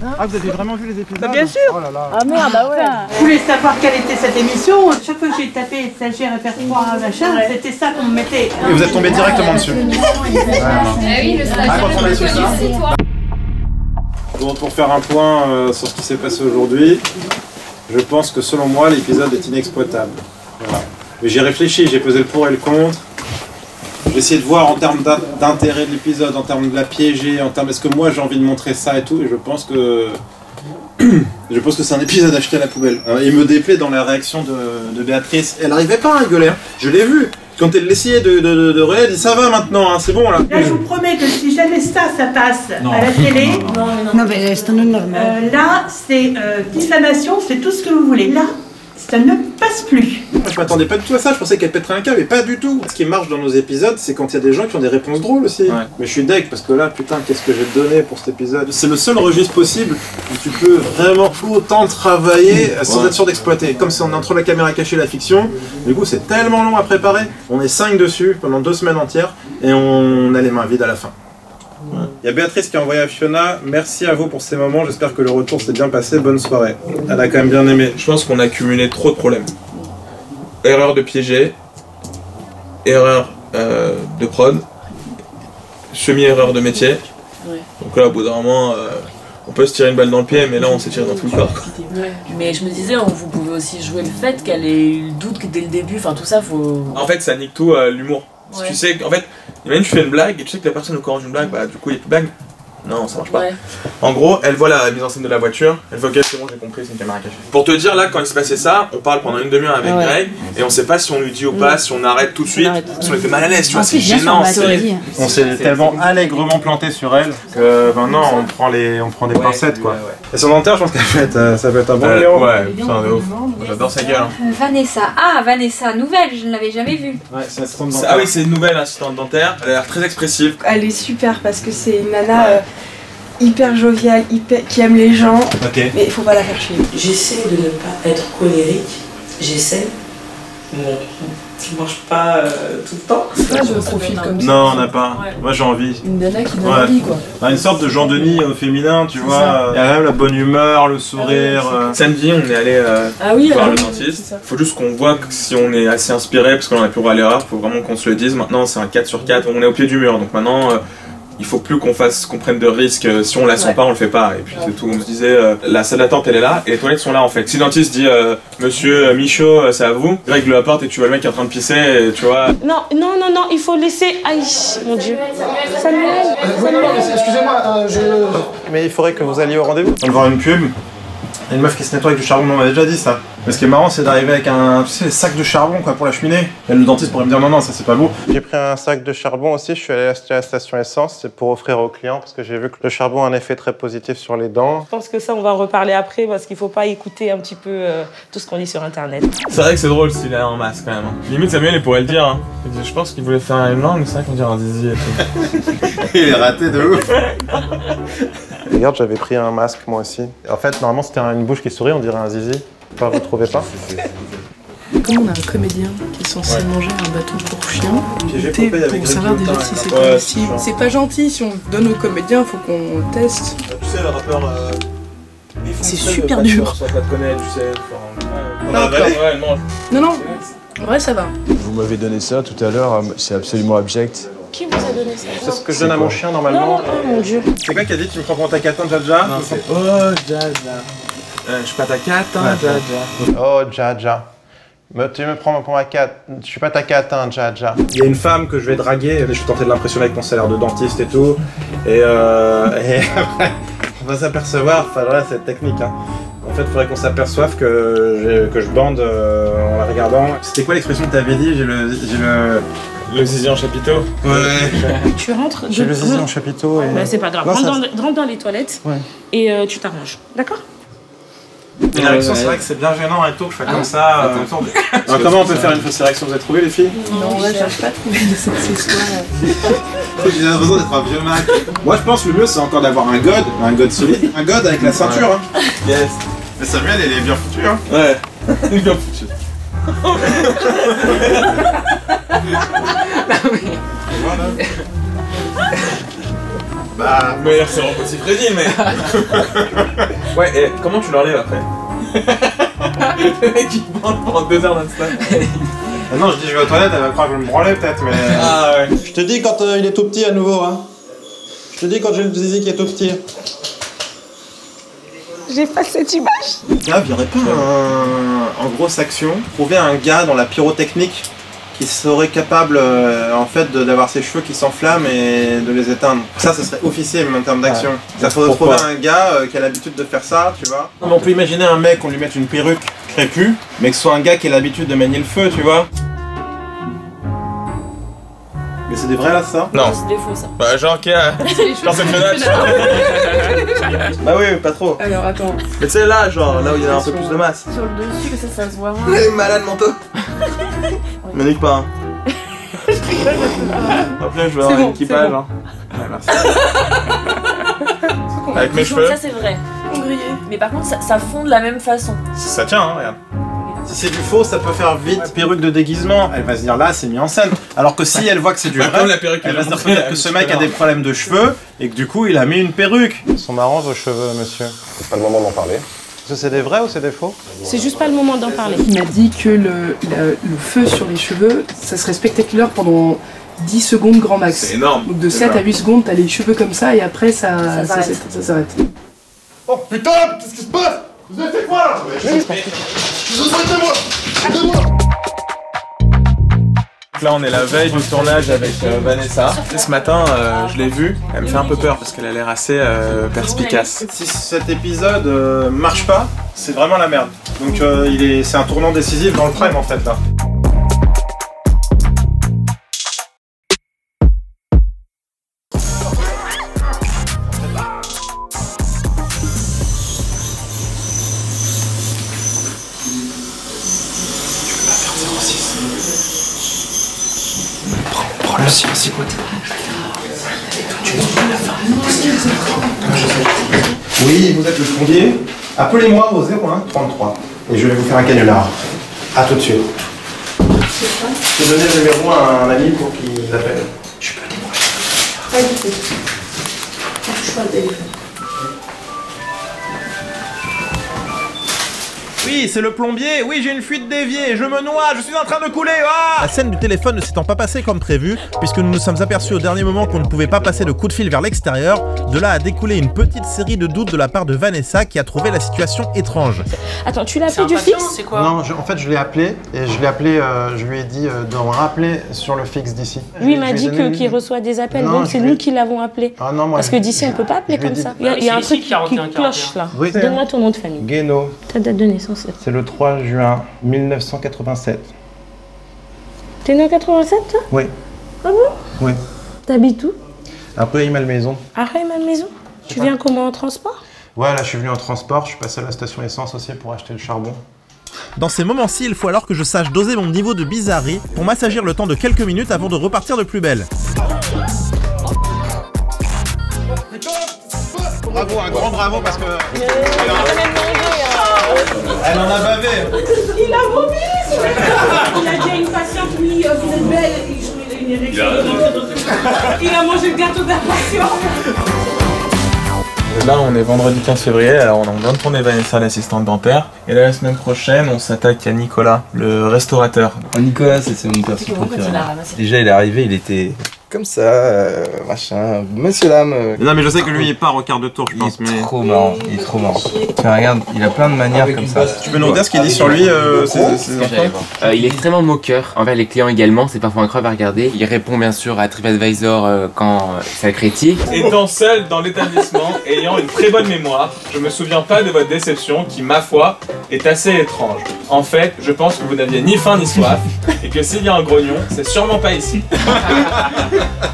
hein. Ah vous avez vraiment vu les épisodes? Bah bien sûr. Oh là là. Ah merde, bah ouais. Je voulais savoir quelle était cette émission. Chaque fois que j'ai tapé stagiaire répertoire machin, ouais. c'était ça qu'on me mettait. Et vous êtes tombé directement dessus. Ah oui, le stagiaire. Donc pour faire un point euh, sur ce qui s'est passé aujourd'hui, je pense que selon moi l'épisode est inexploitable. Voilà. Mais j'ai réfléchi, j'ai pesé le pour et le contre. J'ai essayé de voir en termes d'intérêt de l'épisode, en termes de la piéger, en termes est-ce que moi j'ai envie de montrer ça et tout, et je pense que je pense que c'est un épisode acheté à la poubelle. Il me déplaît dans la réaction de, de Béatrice. Elle n'arrivait pas à rigoler, hein. Je l'ai vu. Quand elle l'essayait de, de, de, de Réa, elle dit ça va maintenant, hein, c'est bon là. Là je vous promets que si jamais ça, ça passe non. à la télé, non, non, non. Non mais c'est un honneur. Euh, là c'est euh, diffamation, c'est tout ce que vous voulez. Là. Ça ne passe plus. Je m'attendais pas du tout à ça, je pensais qu'elle pèterait un câble, mais pas du tout. Ce qui marche dans nos épisodes, c'est quand il y a des gens qui ont des réponses drôles aussi. Ouais. Mais je suis deg parce que là, putain, qu'est-ce que j'ai donné pour cet épisode. C'est le seul registre possible où tu peux vraiment autant travailler sans ouais. être sûr d'exploiter. Comme c'est entre la caméra cachée et la fiction, du coup c'est tellement long à préparer. On est cinq dessus pendant deux semaines entières et on a les mains vides à la fin. Il ouais. y a Béatrice qui a envoyé à Fiona, merci à vous pour ces moments, j'espère que le retour s'est bien passé, bonne soirée. Elle a quand même bien aimé. Je pense qu'on a cumulé trop de problèmes. Erreur de piégé, erreur euh, de prod, semi-erreur de métier. Ouais. Donc là au bout d'un moment, euh, on peut se tirer une balle dans le pied, mais là on s'est tiré dans tout le corps. Ouais. Mais je me disais, vous pouvez aussi jouer le fait qu'elle ait eu le doute que dès le début, enfin tout ça faut... En fait ça nique tout euh, l'humour. Parce ouais. que tu sais qu'en fait, imagine tu fais une blague et tu sais que la personne au courant d'une blague, bah du coup il y a plus de blague. Non, ça marche pas. Ouais. En gros, elle voit la mise en scène de la voiture, elle voit que c'est bon, j'ai compris, c'est une caméra cachée. Pour te dire, là, quand il se passait ça, on parle pendant une demi-heure avec ouais. Greg et on sait pas si on lui dit ou pas, si on arrête tout de suite, si on était mal à l'aise, tu vois, c'est gênant. On s'est tellement allègrement planté sur elle que maintenant on prend, les, on prend des ouais, pincettes quoi. Ouais, ouais. Et son dentaire, je pense qu'elle fait, euh, ça peut être un bon numéro. Euh, ouais, c'est un de ouf. J'adore sa gueule. Euh, Vanessa. Ah, Vanessa, nouvelle, je ne l'avais jamais vue. Ouais, c'est assistante dentaire. Ah oui, c'est une nouvelle assistante dentaire, elle a l'air très expressive. Elle est super parce que c'est une nana. Hyper jovial, hyper... qui aime les gens, okay. mais il faut pas la faire chier. J'essaie de ne pas être colérique, j'essaie, bon, ça marche pas euh, tout le temps. Moi je me profile comme ça. Non, on n'a pas, ouais. moi j'ai envie. Une nana qui donne envie ouais. quoi. Ah, une sorte de Jean Denis au féminin, tu vois, il y a même la bonne humeur, le sourire. Ah, ouais, samedi on est allé euh, ah, oui, voir ah, le oui, dentiste, faut juste qu'on voit que si on est assez inspiré, parce qu'on a pu voir l'erreur, faut vraiment qu'on se le dise. Maintenant c'est un quatre sur quatre, on est au pied du mur, donc maintenant... Euh, il faut plus qu'on fasse, qu'on prenne de risques. Si on la sent ouais. pas, on le fait pas. Et puis ouais. c'est tout. On se disait, euh, la salle d'attente elle est là et les toilettes sont là en fait. Si le dentiste dit, euh, Monsieur Michaud, c'est à vous. Greg le apporte et tu vois le mec qui est en train de pisser, et, tu vois. Non, non, non, non, il faut laisser. Aïe, mon Dieu. Samuel. Oui, non, non, excusez-moi, euh, je. Mais il faudrait que vous alliez au rendez-vous. On va voir une pub. Il y a une meuf qui se nettoie avec du charbon, on m'a déjà dit ça. Mais ce qui est marrant, c'est d'arriver avec un tu sais, sac de charbon quoi pour la cheminée. Et le dentiste pourrait me dire non, non, ça c'est pas beau. J'ai pris un sac de charbon aussi, je suis allé acheter à la station essence, c'est pour offrir aux clients parce que j'ai vu que le charbon a un effet très positif sur les dents. Je pense que ça, on va en reparler après parce qu'il faut pas écouter un petit peu euh, tout ce qu'on dit sur internet. C'est vrai que c'est drôle s'il est en masse quand même. Hein. Limite, Samuel, il pourrait le dire. Hein. Je pense qu'il voulait faire une langue, c'est vrai qu'on dirait un zizi et tout. Il est raté de ouf. Regarde, j'avais pris un masque moi aussi. En fait, normalement, c'était une bouche qui sourit, on dirait un zizi. Pas, vous trouvez pas? Comme on a un comédien qui est censé ouais. manger un bâton pour chien, goûter pour savoir déjà si c'est ouais, comestible. C'est pas gentil, si on donne aux comédiens, faut qu'on le teste. Tu sais, le rappeur... Euh, c'est super dur. Sans pas te connaître, tu sais. Enfin, pas encore. Ouais, elle mange. Non, non, en vrai, ça va. Vous m'avez donné ça tout à l'heure, c'est absolument abject. Qui vous a donné ça? C'est ce que je donne à mon chien normalement. Oh mon Dieu. C'est quoi qui a dit tu me prends pour ta catin, Jaja? Non, c'est oh Jaja. Euh, je suis pas ta catin, hein, Jaja. Oh Jaja. Tu me prends pour ma catin, je suis pas ta catin, Jaja. Il y a une femme que je vais draguer, je suis tenté de l'impressionner avec mon salaire de dentiste et tout. Et euh. Et après, on va s'apercevoir, enfin voilà, c'est technique hein. En fait, il faudrait qu'on s'aperçoive que, que je bande euh, en la regardant. C'était quoi l'expression que t'avais dit? J'ai le. J'ai le... Le zizi en chapiteau. Ouais. Tu rentres. J'ai le zizi en chapiteau. Et... Bah, c'est pas grave. Non, rentre, ça... dans, rentre dans les toilettes ouais. et euh, tu t'arranges. D'accord? Et la réaction, ouais, ouais. c'est vrai que c'est bien gênant et tout, que je fais ah, comme ça. Euh, Alors, comment on peut faire une fausse réaction? Vous avez trouvé, les filles? Non, moi, je n'arrive pas à trouver de cette histoire. J'ai l'impression d'être un vieux Mac. Moi, je pense que le mieux, c'est encore d'avoir un god, un god solide, un god avec la ceinture. Hein. Yes. Mais Samuel, elle est bien foutue, hein. Ouais, elle est bien foutue. Voilà. Bah, mais c'est mon petit Freddy, mais... ouais, et comment tu l'enlèves après? Le mec il me branle pendant deux heures dans le stade. Ah non, je dis je vais aux toilettes, elle va croire que je me branlais peut-être, mais... Ah ouais. Je te dis quand euh, il est tout petit à nouveau, hein. Je te dis quand j'ai le zizi qui est tout petit. J'ai pas cette image. Grave, y'aurait pas un... en grosse action, trouver un gars dans la pyrotechnique qui serait capable euh, en fait d'avoir ses cheveux qui s'enflamment et de les éteindre. Ça, ce serait officiel en termes d'action. Ouais. Ça faudrait trouver un gars euh, qui a l'habitude de faire ça, tu vois. Non, mais on peut imaginer un mec, on lui mette une perruque crépue, mais que ce soit un gars qui a l'habitude de manier le feu, tu vois. Mais c'est des vrais là, ça? Non, non c'est des faux, ça. Bah, genre qui a... genre c'est Bah oui, mais pas trop. Alors, attends. Mais tu sais, là, genre, là où il y a un peu plus de masse. Sur le dessus, que ça, ça se voit moins. Il est malade, mon top. Me nique pas, hein. Après, je vais avoir bon, un équipage, bon. Hein. Ouais, merci. Avec mes cheveux. Ça, c'est vrai. Grillé. Mais par contre, ça, ça fond de la même façon. Si ça tient, hein, regarde. Si c'est du faux, ça peut faire vite. Ouais, perruque de déguisement, elle va se dire là, c'est mis en scène. Alors que si elle voit que c'est du vrai, la perruque elle va se dire peut-être que ce mec a des problèmes de cheveux et que du coup, il a mis une perruque. Ils sont marrants, vos cheveux, monsieur. C'est pas le moment d'en parler. C'est des vrais ou c'est des faux? C'est juste pas le moment d'en parler. Il m'a dit que le, le, le feu sur les cheveux, ça serait spectaculaire pendant dix secondes grand max. C'est énorme. Donc de sept à huit secondes, t'as les cheveux comme ça et après ça, ça s'arrête. Oh putain, qu'est-ce qui se passe? Vous avez fait quoi là? Vous avez moi. Là on est la veille du tournage avec euh, Vanessa. Et ce matin euh, je l'ai vue, elle me fait un peu peur parce qu'elle a l'air assez euh, perspicace. Si cet épisode euh, marche pas, c'est vraiment la merde. Donc euh, il est, c'est un tournant décisif dans le prime en fait là. Oui, vous êtes le fondier. Appelez-moi au zéro un trente-trois et je vais vous faire un canular. A tout de suite. Je vais donner le numéro à un ami pour qu'il appelle. Je peux débrancher. Pas du tout. Je touche pas le téléphone. Oui, c'est le plombier, oui j'ai une fuite d'évier, je me noie, je suis en train de couler, ah! La scène du téléphone ne s'étant pas passée comme prévu, puisque nous nous sommes aperçus au dernier moment qu'on ne pouvait pas passer de coup de fil vers l'extérieur, de là à découler une petite série de doutes de la part de Vanessa qui a trouvé la situation étrange. Attends, tu l'as appelé du fixe? C'est quoi? Non, je, en fait je l'ai appelé, et je l'ai appelé, euh, je lui ai dit euh, de me rappeler sur le fixe d'ici. Lui il m'a dit qu'il qu reçoit des appels, non, donc c'est lui... nous qui l'avons appelé. Ah non, moi. Parce que d'ici elle peut pas appeler comme dit... ça. Il y a, il y a un truc qui cloche là. Oui, donne-moi ton nom de famille. Guéno. Ta date de naissance? C'est le trois juin mille neuf cent quatre-vingt-sept. T'es né en quatre-vingt-sept toi? Oui. Ah bon? Oui. T'habites où? À Rueil-Malmaison. À Rueil-Malmaison? Tu viens comment, en transport? Ouais, là je suis venu en transport, je suis passé à la station essence aussi pour acheter le charbon. Dans ces moments-ci, il faut alors que je sache doser mon niveau de bizarrerie pour m'assagir le temps de quelques minutes avant de repartir de plus belle. Bravo, un grand bravo parce que... Yeah. Elle en a bavé. Il a vomi. Il a dit à une patiente, oui, vous êtes belle. Il a une érection. Il a mangé le gâteau de la patiente. Là, on est vendredi quinze février, alors on vient de tourner Vanessa, l'assistante dentaire. Et là, la semaine prochaine, on s'attaque à Nicolas, le restaurateur. Nicolas, c'est mon perso préféré. Déjà, il est arrivé, il était... comme ça, euh, machin, monsieur l'âme. Euh... Non mais je sais que lui il part au quart de tour je pense. Il est mais... trop marrant, il est trop marrant. Tiens regarde, il a plein de manières avec comme ça. Tu peux nous dire ce qu'il dit sur lui, euh, ses, ses enfants euh, Il est extrêmement moqueur envers les clients également, c'est parfois incroyable à regarder. Il répond bien sûr à TripAdvisor euh, quand euh, ça critique. Étant seul dans l'établissement, ayant une très bonne mémoire, je me souviens pas de votre déception qui, ma foi, est assez étrange. En fait, je pense que vous n'aviez ni faim ni soif, et que s'il y a un grognon, c'est sûrement pas ici.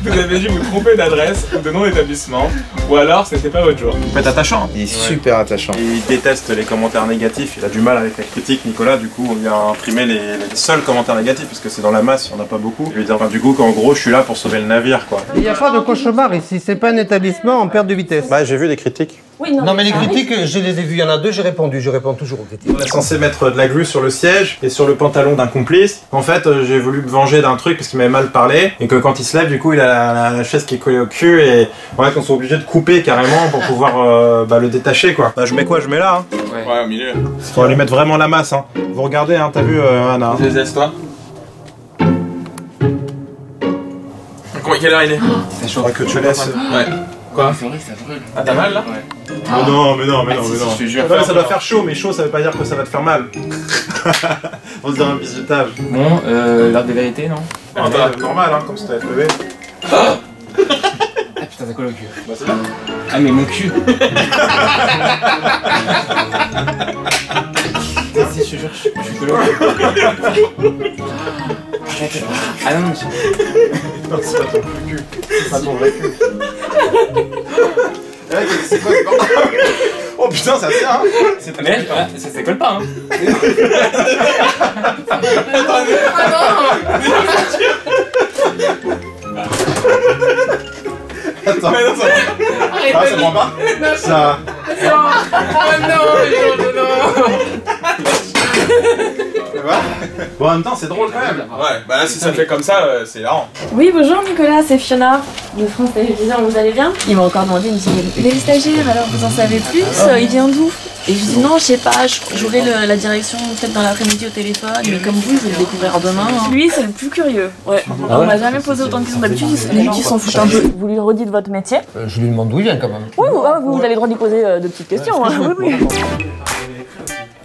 vous avez dû vous tromper d'adresse ou de nom d'établissement, ou alors ce n'était pas votre jour. Il peut être attachant. Il est super attachant. Il déteste les commentaires négatifs, il a du mal avec la critique, Nicolas, du coup on vient imprimer les, les seuls commentaires négatifs, parce que c'est dans la masse, il n'y en a pas beaucoup. Il veut dire, enfin, du coup, qu'en gros, je suis là pour sauver le navire, quoi. Il n'y a pas de cauchemar ici, c'est pas un établissement en perte de vitesse. Bah, j'ai vu des critiques. Oui, non, non mais les critiques, je les ai vues, il y en a deux, j'ai répondu, je réponds toujours aux critiques. On est censé mettre de la glue sur le siège et sur le pantalon d'un complice. En fait, j'ai voulu me venger d'un truc parce qu'il m'avait mal parlé et que quand il se lève, du coup, il a la, la, la chaise qui est collée au cul et en fait, on s'est obligé de couper carrément pour pouvoir euh, bah, le détacher, quoi. Bah, je mets quoi? Je mets là, hein. Ouais. Ouais, au milieu. Faut lui mettre vraiment la masse, hein. Vous regardez, hein, t'as vu, euh, Anna. Je les laisse, toi. Comment, quelle heure il est? C'est chaud. Que tu laisses. Ouais. Quoi? C'est vrai, ça brûle. Ah, t'as mal là? Ouais. Ah. Mais non, mais non, mais non, ah, si, mais non. Si, je te jure. Ouais, ça doit faire chaud, mais chaud ça veut pas dire que ça va te faire mal. On se donne un biseautage. Bon, euh, l'heure des vérités, non? Ah, bah, normal, hein, comme si t'avais levé. Ah, ah putain, ça colle au cul. Bah, c'est là. Ah, mais mon cul. Si, je te jure, je suis collé au cul. Ah non, non, c'est pas ton cul, c'est pas ton vrai cul. C'est quoi, c'est pas... Oh putain, ça tient, hein. Mais pas... ça ne colle pas, hein. Attends, mais non, ça... Arrête, ah, ça prend pas. Non, ça... Non. Oh non, non, non. Bon, en même temps, c'est drôle quand même. Ouais, bah là, si ça fait comme ça, euh, c'est marrant. Oui, bonjour Nicolas, c'est Fiona de France Télévisions, vous allez bien? Ils m'ont encore demandé, ils me disent, les stagiaires, alors vous en savez plus? euh, Il vient d'où? Et je dis non, je sais pas, j'aurai la direction peut-être dans l'après-midi au téléphone, mais comme vous, je vais le découvrir demain. Hein. Lui, c'est le plus curieux. Ouais. Ah ouais. On m'a jamais posé autant de questions d'habitude, les gens s'en foutent un peu. Vous lui redites votre métier? euh, Je lui demande d'où il vient quand même. Oui, vous, ah, vous, ouais. Vous avez le droit de lui poser euh, de petites questions. Ouais, hein. Oui, oui.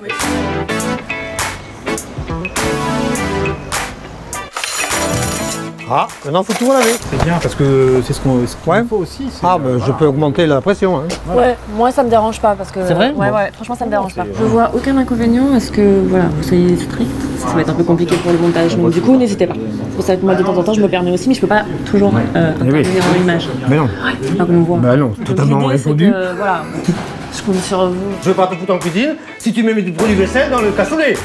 Oui. Ah, maintenant faut tout laver. C'est bien parce que c'est ce qu'on ce qu ouais. faut aussi. Ah, bah, voilà. Je peux augmenter la pression. Hein. Voilà. Ouais, moi ça me dérange pas parce que. C'est vrai? Ouais, bon. Ouais, franchement ça me dérange pas. Je vois aucun inconvénient à ce que voilà, vous soyez strict. Ça va être un peu compliqué pour le montage, donc du coup n'hésitez pas. Pour ça, moi de temps en temps je me permets aussi, mais je peux pas toujours euh, intervenir oui. En image. Mais non. Ouais, c'est pas qu'on voit. Bah non, totalement répondu. Que, voilà, je compte sur vous. Je vais pas te foutre en cuisine si tu mets du produit vaisselle dans le cassoulet.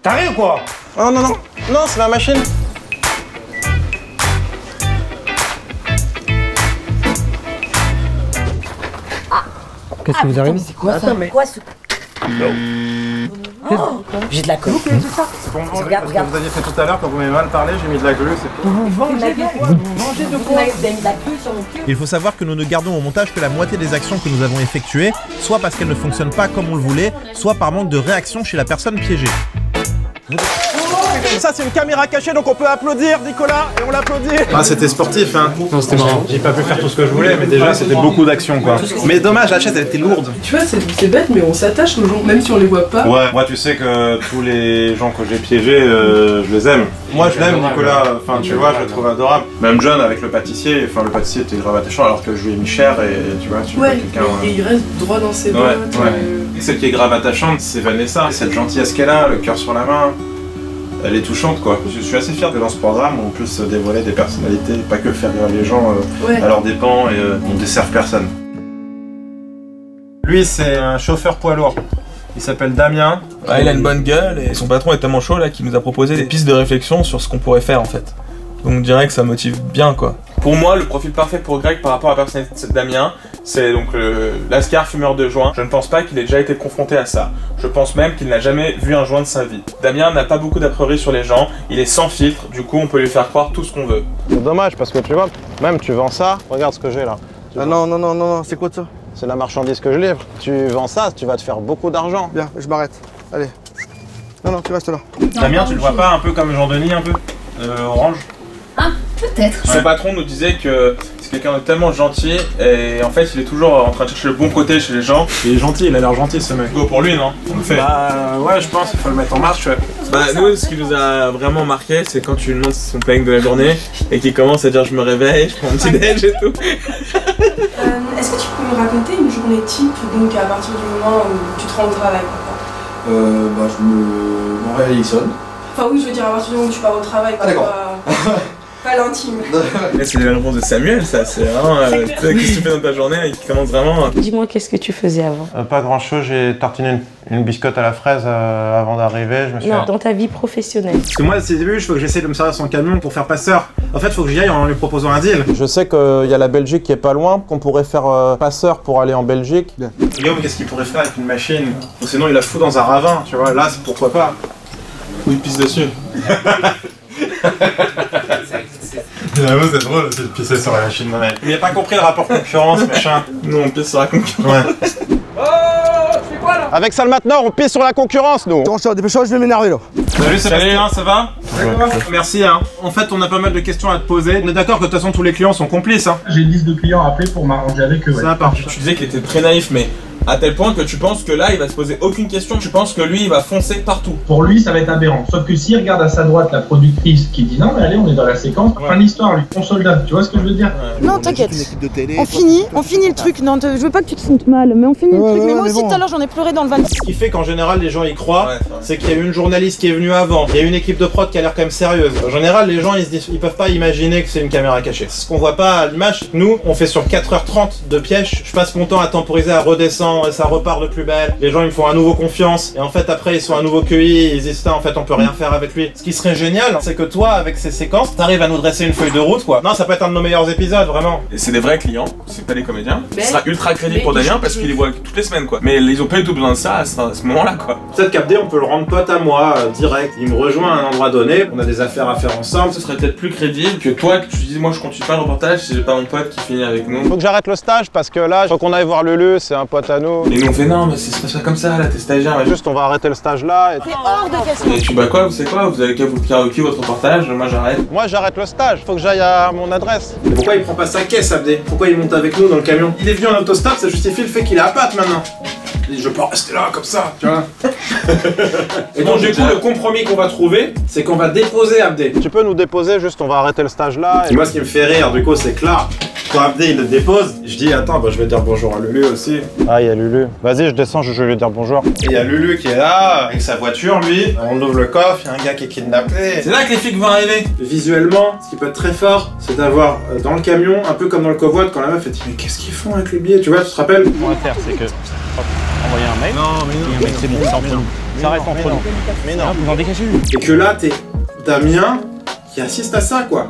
T'arrives ou quoi? Oh non, non, non, c'est la machine. Qu'est-ce ah, qui vous arrive? C'est quoi? Attends, ça mais... Quoi ce... No. Oh, j'ai de la colle. Okay, c'est bon, regarde, parce regarde. Que vous aviez fait tout à l'heure quand vous m'avez mal parlé, j'ai mis de la colle. Vous vous vengez de quoi? Vous vous vengez de quoi? Vous avez de la colle sur mon cul. Il faut savoir que nous ne gardons au montage que la moitié des actions que nous avons effectuées, soit parce qu'elles ne fonctionnent pas comme on le voulait, soit par manque de réaction chez la personne piégée. Ça c'est une caméra cachée donc on peut applaudir Nicolas et on l'applaudit. Ah c'était sportif hein. Non c'était marrant. J'ai pas pu faire tout ce que je voulais mais déjà c'était beaucoup d'action quoi. Mais dommage la chaise elle était lourde. Tu vois c'est bête mais on s'attache aux gens même si on les voit pas. Ouais moi tu sais que tous les gens que j'ai piégés euh, je les aime. Moi je l'aime Nicolas, enfin tu vois je le trouve adorable. Même John avec le pâtissier, enfin le pâtissier était grave attachant alors que je lui ai mis cher et tu vois tu vois quelqu'un. Et il reste droit dans ses bottes. Et celle qui est grave attachante c'est Vanessa, cette gentillesse qu'elle a, le cœur sur la main. Elle est touchante quoi. Je suis assez fier que dans ce programme on puisse dévoiler des personnalités, pas que faire rire les gens euh, ouais. À leurs dépens et euh, on ne desserve personne. Lui c'est un chauffeur poids lourd. Il s'appelle Damien. Ah, il a une bonne gueule et son patron est tellement chaud là qu'il nous a proposé des pistes de réflexion sur ce qu'on pourrait faire en fait. Donc on dirait que ça motive bien quoi. Pour moi le profil parfait pour Greg par rapport à la personnalité de Damien, c'est donc l'ascar fumeur de joint. Je ne pense pas qu'il ait déjà été confronté à ça. Je pense même qu'il n'a jamais vu un joint de sa vie. Damien n'a pas beaucoup d'a priori sur les gens, il est sans filtre, du coup on peut lui faire croire tout ce qu'on veut. C'est dommage parce que tu vois, même tu vends ça, regarde ce que j'ai là. Ah non, non, non, non, c'est quoi ça? C'est la marchandise que je livre. Tu vends ça, tu vas te faire beaucoup d'argent. Bien, je m'arrête, allez. Non, non, tu restes là. Damien, tu le vois pas un peu comme Jean-Denis un peu euh, Orange? Ah, peut-être. Son patron nous disait que c'est quelqu'un de tellement gentil et en fait il est toujours en train de chercher le bon côté chez les gens. Il est gentil, il a l'air gentil ce mec. Go pour lui, non? On le fait. Bah ouais, je pense, il faut le mettre en marche. Ouais. Bah nous, ce qui nous a vraiment marqué, c'est quand tu lui demandes son planning de la journée et qu'il commence à dire je me réveille, je prends un petit déj et tout. euh, Est-ce que tu peux me raconter une journée type, donc à partir du moment où tu te rends au travail? Euh, bah je me réveille, il sonne. Enfin oui, je veux dire à partir du moment où tu pars au travail. Ah d'accord. pas l'intime. C'est la réponse de Samuel, ça, c'est vraiment... Euh, qu'est-ce que tu fais dans ta journée et qui commence vraiment... Dis-moi, qu'est-ce que tu faisais avant? euh, Pas grand-chose, j'ai tartiné une, une biscotte à la fraise euh, avant d'arriver, je me suis... Non, dans ta vie professionnelle. Parce que moi, c'est le début, il faut que j'essaie de me servir son camion pour faire passeur. En fait, il faut que j'y aille en lui proposant un deal. Je sais qu'il y a la Belgique qui est pas loin, qu'on pourrait faire euh, passeur pour aller en Belgique. Guillaume, qu'est-ce qu'il pourrait faire avec une machine? Sinon, il la fout dans un ravin, tu vois, là, pourquoi pas? Ou il pisse dessus. J'avoue, c'est drôle de pisser sur la machine. Ouais. Il n'a pas compris le rapport concurrence, machin. Nous, on pisse sur la concurrence. Ouais. Oh, tu fais quoi là? Avec ça le maintenant, on pisse sur la concurrence, nous. Attention, dépêche-toi, je vais m'énerver là. Salut Sébastien, ça va? Ouais, merci. Hein. En fait, on a pas mal de questions à te poser. On est d'accord que de toute façon, tous les clients sont complices. Hein. J'ai une liste de clients à appeler pour m'arranger avec eux. Ouais. Ça, par... Tu disais qu'il était très naïf, mais. À tel point que tu penses que là il va se poser aucune question, tu penses que lui il va foncer partout. Pour lui ça va être aberrant, sauf que s'il regarde à sa droite la productrice qui dit non mais allez on est dans la séquence, ouais. Fin de l'histoire lui, on soldat, tu vois ce que je veux dire? Ouais. Non t'inquiète, on finit, on finit le truc, non je veux pas que tu te sentes mal, mais on finit ouais, le truc, ouais, mais moi mais aussi tout bon. À l'heure j'en ai pleuré dans le van. Ce qui fait qu'en général les gens y croient, ouais, c'est qu'il y a une journaliste qui est venue avant, il y a une équipe de prod qui a l'air quand même sérieuse. En général les gens ils se disent, ils peuvent pas imaginer que c'est une caméra cachée. Ce qu'on voit pas à l'image, nous on fait sur quatre heures trente de piège, je passe mon temps à temporiser, à redescendre. Ça repart de plus belle, les gens ils me font à nouveau confiance et en fait après ils sont à nouveau cueillis et ils disent en fait on peut rien faire avec lui. Ce qui serait génial c'est que toi avec ces séquences t'arrives à nous dresser une feuille de route quoi. Non ça peut être un de nos meilleurs épisodes vraiment. Et c'est des vrais clients, c'est pas des comédiens. Ce sera ultra crédible pour Damien parce qu'il les voit toutes les semaines quoi. Mais ils ont pas du tout besoin de ça à ce, ce moment là quoi. Peut-être qu'Abdé on peut le rendre pote à moi euh, direct. Il me rejoint à un endroit donné, on a des affaires à faire ensemble. Ce serait peut-être plus crédible que toi que tu dis moi je continue pas le reportage si j'ai pas mon pote qui finit avec nous. Faut que j'arrête le stage parce que là faut qu'on aille voir Lulu, c'est un pote à... Et nous on fait non mais c'est pas ça comme ça là, t'es stagiaire mais... Juste on va arrêter le stage là et... C'est hors de question. Et tu bah quoi, vous savez quoi, vous avez qu'à vous karaoké votre reportage, moi j'arrête. Moi j'arrête le stage, faut que j'aille à mon adresse. Mais pourquoi il prend pas sa caisse Abdé? Pourquoi il monte avec nous dans le camion? Il est venu en autostop, ça justifie le fait qu'il est à patte maintenant. Je peux rester là comme ça, tu vois. Et donc, du coup, le compromis qu'on va trouver, c'est qu'on va déposer Abdé. Tu peux nous déposer, juste on va arrêter le stage là. Et moi, ce qui me fait rire, du coup, c'est que là, quand Abdé il le dépose, je dis attends, bah, je vais dire bonjour à Lulu aussi. Ah, il y a Lulu. Vas-y, je descends, je vais lui dire bonjour. Et il y a Lulu qui est là, avec sa voiture, lui. On ouvre le coffre, il y a un gars qui est kidnappé. C'est là que les flics vont arriver. Visuellement, ce qui peut être très fort, c'est d'avoir euh, dans le camion, un peu comme dans le covoit, quand la meuf elle dit mais qu'est-ce qu'ils font avec le billet, tu vois, tu te rappelles? On va faire, c'est que. Hop. Envoyer un mail. Non, mais non, mais c'est bon, c'est entre nous. Ça reste entre nous. Mais non, vous en dégagez lui. Et que là, t'es Damien qui assiste à ça, quoi.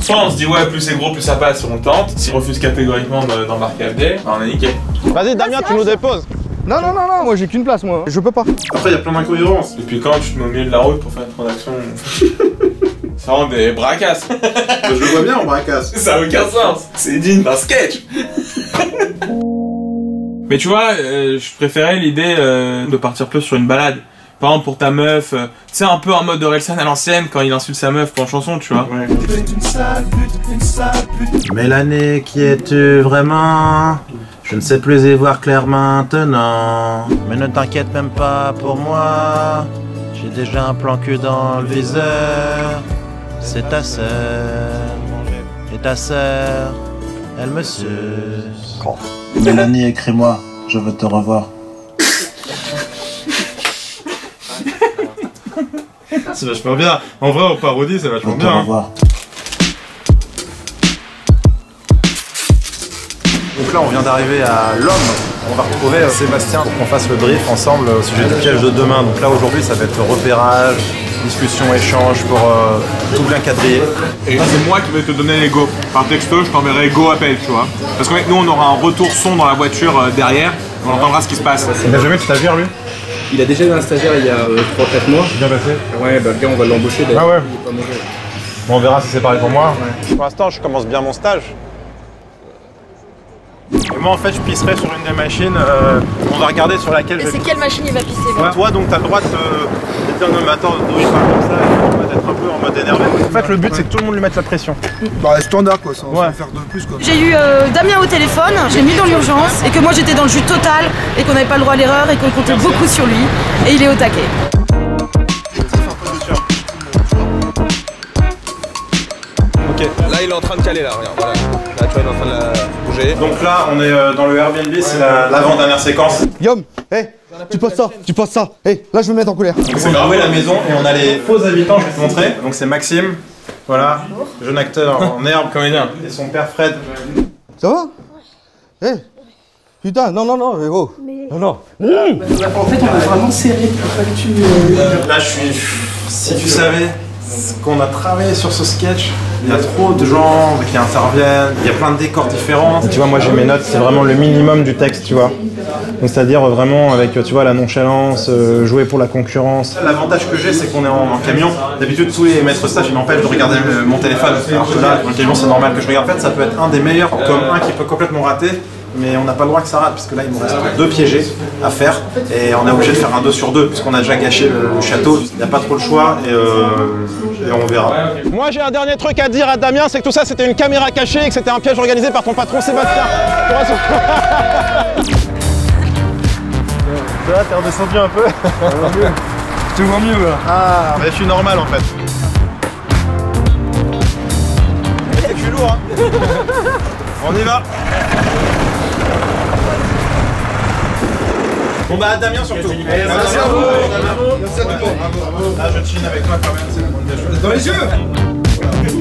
Soit on se dit ouais, plus c'est gros, plus ça passe, on tente. S'il refuse catégoriquement d'embarquer Abdé, on est niqué. Vas-y, Damien, tu nous déposes. Non, non, non, non, moi j'ai qu'une place, moi. Je peux pas. Après, il y a plein d'incohérences. Depuis quand tu te mets au milieu de la route pour faire une transaction? Ça rend des bracasses. Je le vois bien, on bracasse. Ça a aucun sens. C'est digne d'un sketch. Mais tu vois, euh, je préférais l'idée euh, de partir plus sur une balade. Par exemple pour ta meuf, euh, tu sais un peu en mode Orelsan à l'ancienne quand il insulte sa meuf pour une chanson, tu vois. Ouais. Mélanie, qui es-tu vraiment? Je ne sais plus y voir clair maintenant. Mais ne t'inquiète même pas pour moi. J'ai déjà un plan cul dans le viseur. C'est ta sœur. Et ta sœur, elle me suce. Oh. Mélanie, écris-moi, je veux te revoir. C'est vachement bien. En vrai, on parodie, c'est vachement bien. Au revoir. Donc là, on vient d'arriver à l'homme. On va retrouver Sébastien pour qu'on fasse le brief ensemble au sujet du piège de demain. Donc là, aujourd'hui, ça va être repérage, discussion, échange pour euh, tout bien quadriller. Et là, c'est moi qui vais te donner les go. Par texto, je t'enverrai go appel, tu vois. Parce qu'en fait, nous, on aura un retour son dans la voiture euh, derrière. On entendra ce qui se passe. Il n'a jamais de stagiaire, lui? Il a déjà eu un stagiaire il y a euh, trois quatre mois. Bien passé. Ouais, bah bien, on va l'embaucher. Ah ouais. Pas mauvais. Bon, on verra si c'est pareil pour moi. Ouais. Pour l'instant, je commence bien mon stage. Et moi en fait je pisserai sur une des machines, euh, on va regarder sur laquelle... Mais c'est quelle machine il va pisser ouais. Toi donc t'as le droit de te dire non mais attends, d'où il parle comme ça, d'être un peu en mode énervé. En fait le but ouais. C'est que tout le monde lui mette la pression. Bah standard quoi, sans ouais. Faire de plus quoi. J'ai eu euh, Damien au téléphone, j'ai mis dans l'urgence et que moi j'étais dans le jus total et qu'on n'avait pas le droit à l'erreur et qu'on comptait merci. Beaucoup sur lui et il est au taquet. Ok, là il est en train de caler là, regarde, voilà. Là tu vois il est en train de la bouger. Donc là on est euh, dans le Airbnb, ouais, c'est l'avant-dernière la, ouais. Séquence. Guillaume, hé hey. Tu poses ça, tu poses ça. Hé, hey, là je vais me mettre en colère. C'est gravé la maison et on a les faux habitants, je vais te montrer. Donc c'est Maxime, voilà, jeune acteur en herbe, comédien. Et son père Fred. Ça va? Hé hey. Putain, non, non, non, mais oh. Mais... Non, non. Mmh. En fait, on est vraiment serré pour pas que tu... Euh, là, je suis... Si tu savais ce qu'on a travaillé sur ce sketch, il y a trop de gens qui interviennent, il y a plein de décors différents. Tu vois, moi, j'ai mes notes, c'est vraiment le minimum du texte, tu vois. Donc, c'est-à-dire vraiment avec, tu vois, la nonchalance, euh, jouer pour la concurrence. L'avantage que j'ai, c'est qu'on est en, en camion. D'habitude, tous les maîtres stages, ils m'empêchent de regarder euh, mon téléphone. Alors que là, dans le camion, c'est normal que je regarde. En fait, ça peut être un des meilleurs, comme un qui peut complètement rater. Mais on n'a pas le droit que ça rate, parce que là il nous reste deux piégés à faire et on est obligé de faire un deux sur deux puisqu'on a déjà gâché le, le château, il n'y a pas trop le choix et, euh, et on verra. Moi j'ai un dernier truc à dire à Damien, c'est que tout ça c'était une caméra cachée et que c'était un piège organisé par ton patron Sébastien. Ça va, t'es redescendu un peu? Tout va mieux là. Ah, mais je suis normal en fait. Je suis lourd hein. On y va. Bon bah à Damien surtout. Merci à vous. Merci à tout le monde. Bravo. Là je chine avec toi quand même, c'est bon, bien joué. Dans les yeux.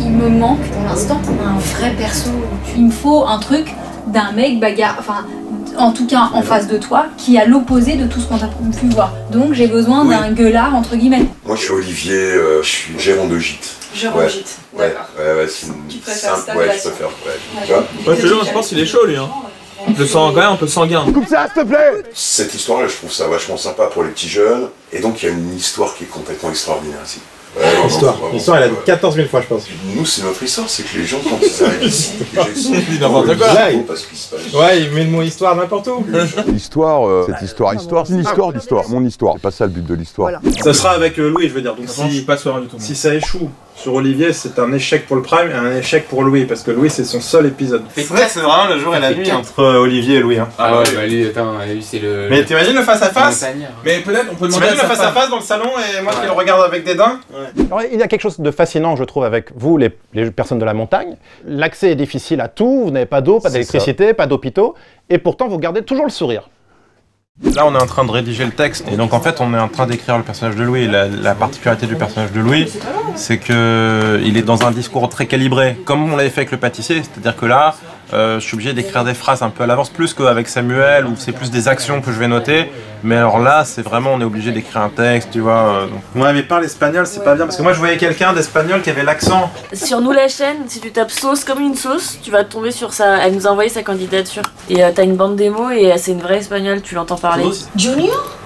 Il me manque pour l'instant un vrai perso. Il me faut un truc d'un mec bagarre, enfin en tout cas en face de toi, qui est à l'opposé de tout ce qu'on a pu voir. Donc j'ai besoin oui. d'un gueulard entre guillemets. Moi je suis Olivier, euh, je suis gérant de gîte. Gérant ouais. de gîte. Ouais, ouais, ouais, c'est une... Tu préfères simple, ouais, je préfère, ouais. Moi, je te jure, je pense qu'il est chaud, lui, hein. Je le sens quand même un peu sanguin. Coupe ça, s'il te plaît! Cette histoire-là, je trouve ça vachement sympa pour les petits jeunes. Et donc, il y a une histoire qui est complètement extraordinaire, ici. Ouais, non, histoire. Non, l'histoire, elle a dit quatorze mille fois, je pense. Nous, c'est notre histoire, c'est que les gens, quand ils arrivent ici, les gens, ils sont... Ils n'importe quoi. Là, il... Parce qu'il se passe. Ouais, il met le mot histoire n'importe où. L'histoire, euh, cette histoire, histoire, c'est une histoire d'histoire, mon histoire. C'est pas ça le but de l'histoire. Voilà. Ça sera avec euh, Louis, je veux dire. Donc, si, pas soir, du tout, si ça échoue sur Olivier, c'est un échec pour le Prime et un échec pour Louis, parce que Louis, c'est son seul épisode. C'est vrai que c'est vraiment le jour et la nuit entre euh, Olivier et Louis. Hein. Ah, ah ouais, ouais, bah lui, attends, lui, c'est le... Mais t'imagines le face-à-face? Mais peut-être, on peut demander le face-à-face dans le salon et moi qui le regarde avec dédain. Ouais. Alors, il y a quelque chose de fascinant, je trouve, avec vous, les, les personnes de la montagne. L'accès est difficile à tout, vous n'avez pas d'eau, pas d'électricité, pas d'hôpitaux, et pourtant vous gardez toujours le sourire. Là, on est en train de rédiger le texte, et donc en fait, on est en train d'écrire le personnage de Louis. La, la particularité du personnage de Louis, c'est qu'il est dans un discours très calibré, comme on l'avait fait avec le pâtissier, c'est-à-dire que là, euh, je suis obligé d'écrire des phrases un peu à l'avance, plus qu'avec Samuel, où c'est plus des actions que je vais noter. Mais alors là, c'est vraiment, on est obligé d'écrire un texte, tu vois. Euh, donc. Ouais, mais parle espagnol, c'est pas bien, parce que moi je voyais quelqu'un d'espagnol qui avait l'accent. Sur nous la chaîne, si tu tapes sauce comme une sauce, tu vas tomber sur ça. Elle nous a envoyé sa candidature. Et euh, t'as une bande démo et euh, c'est une vraie espagnole, tu l'entends parler. Junior ?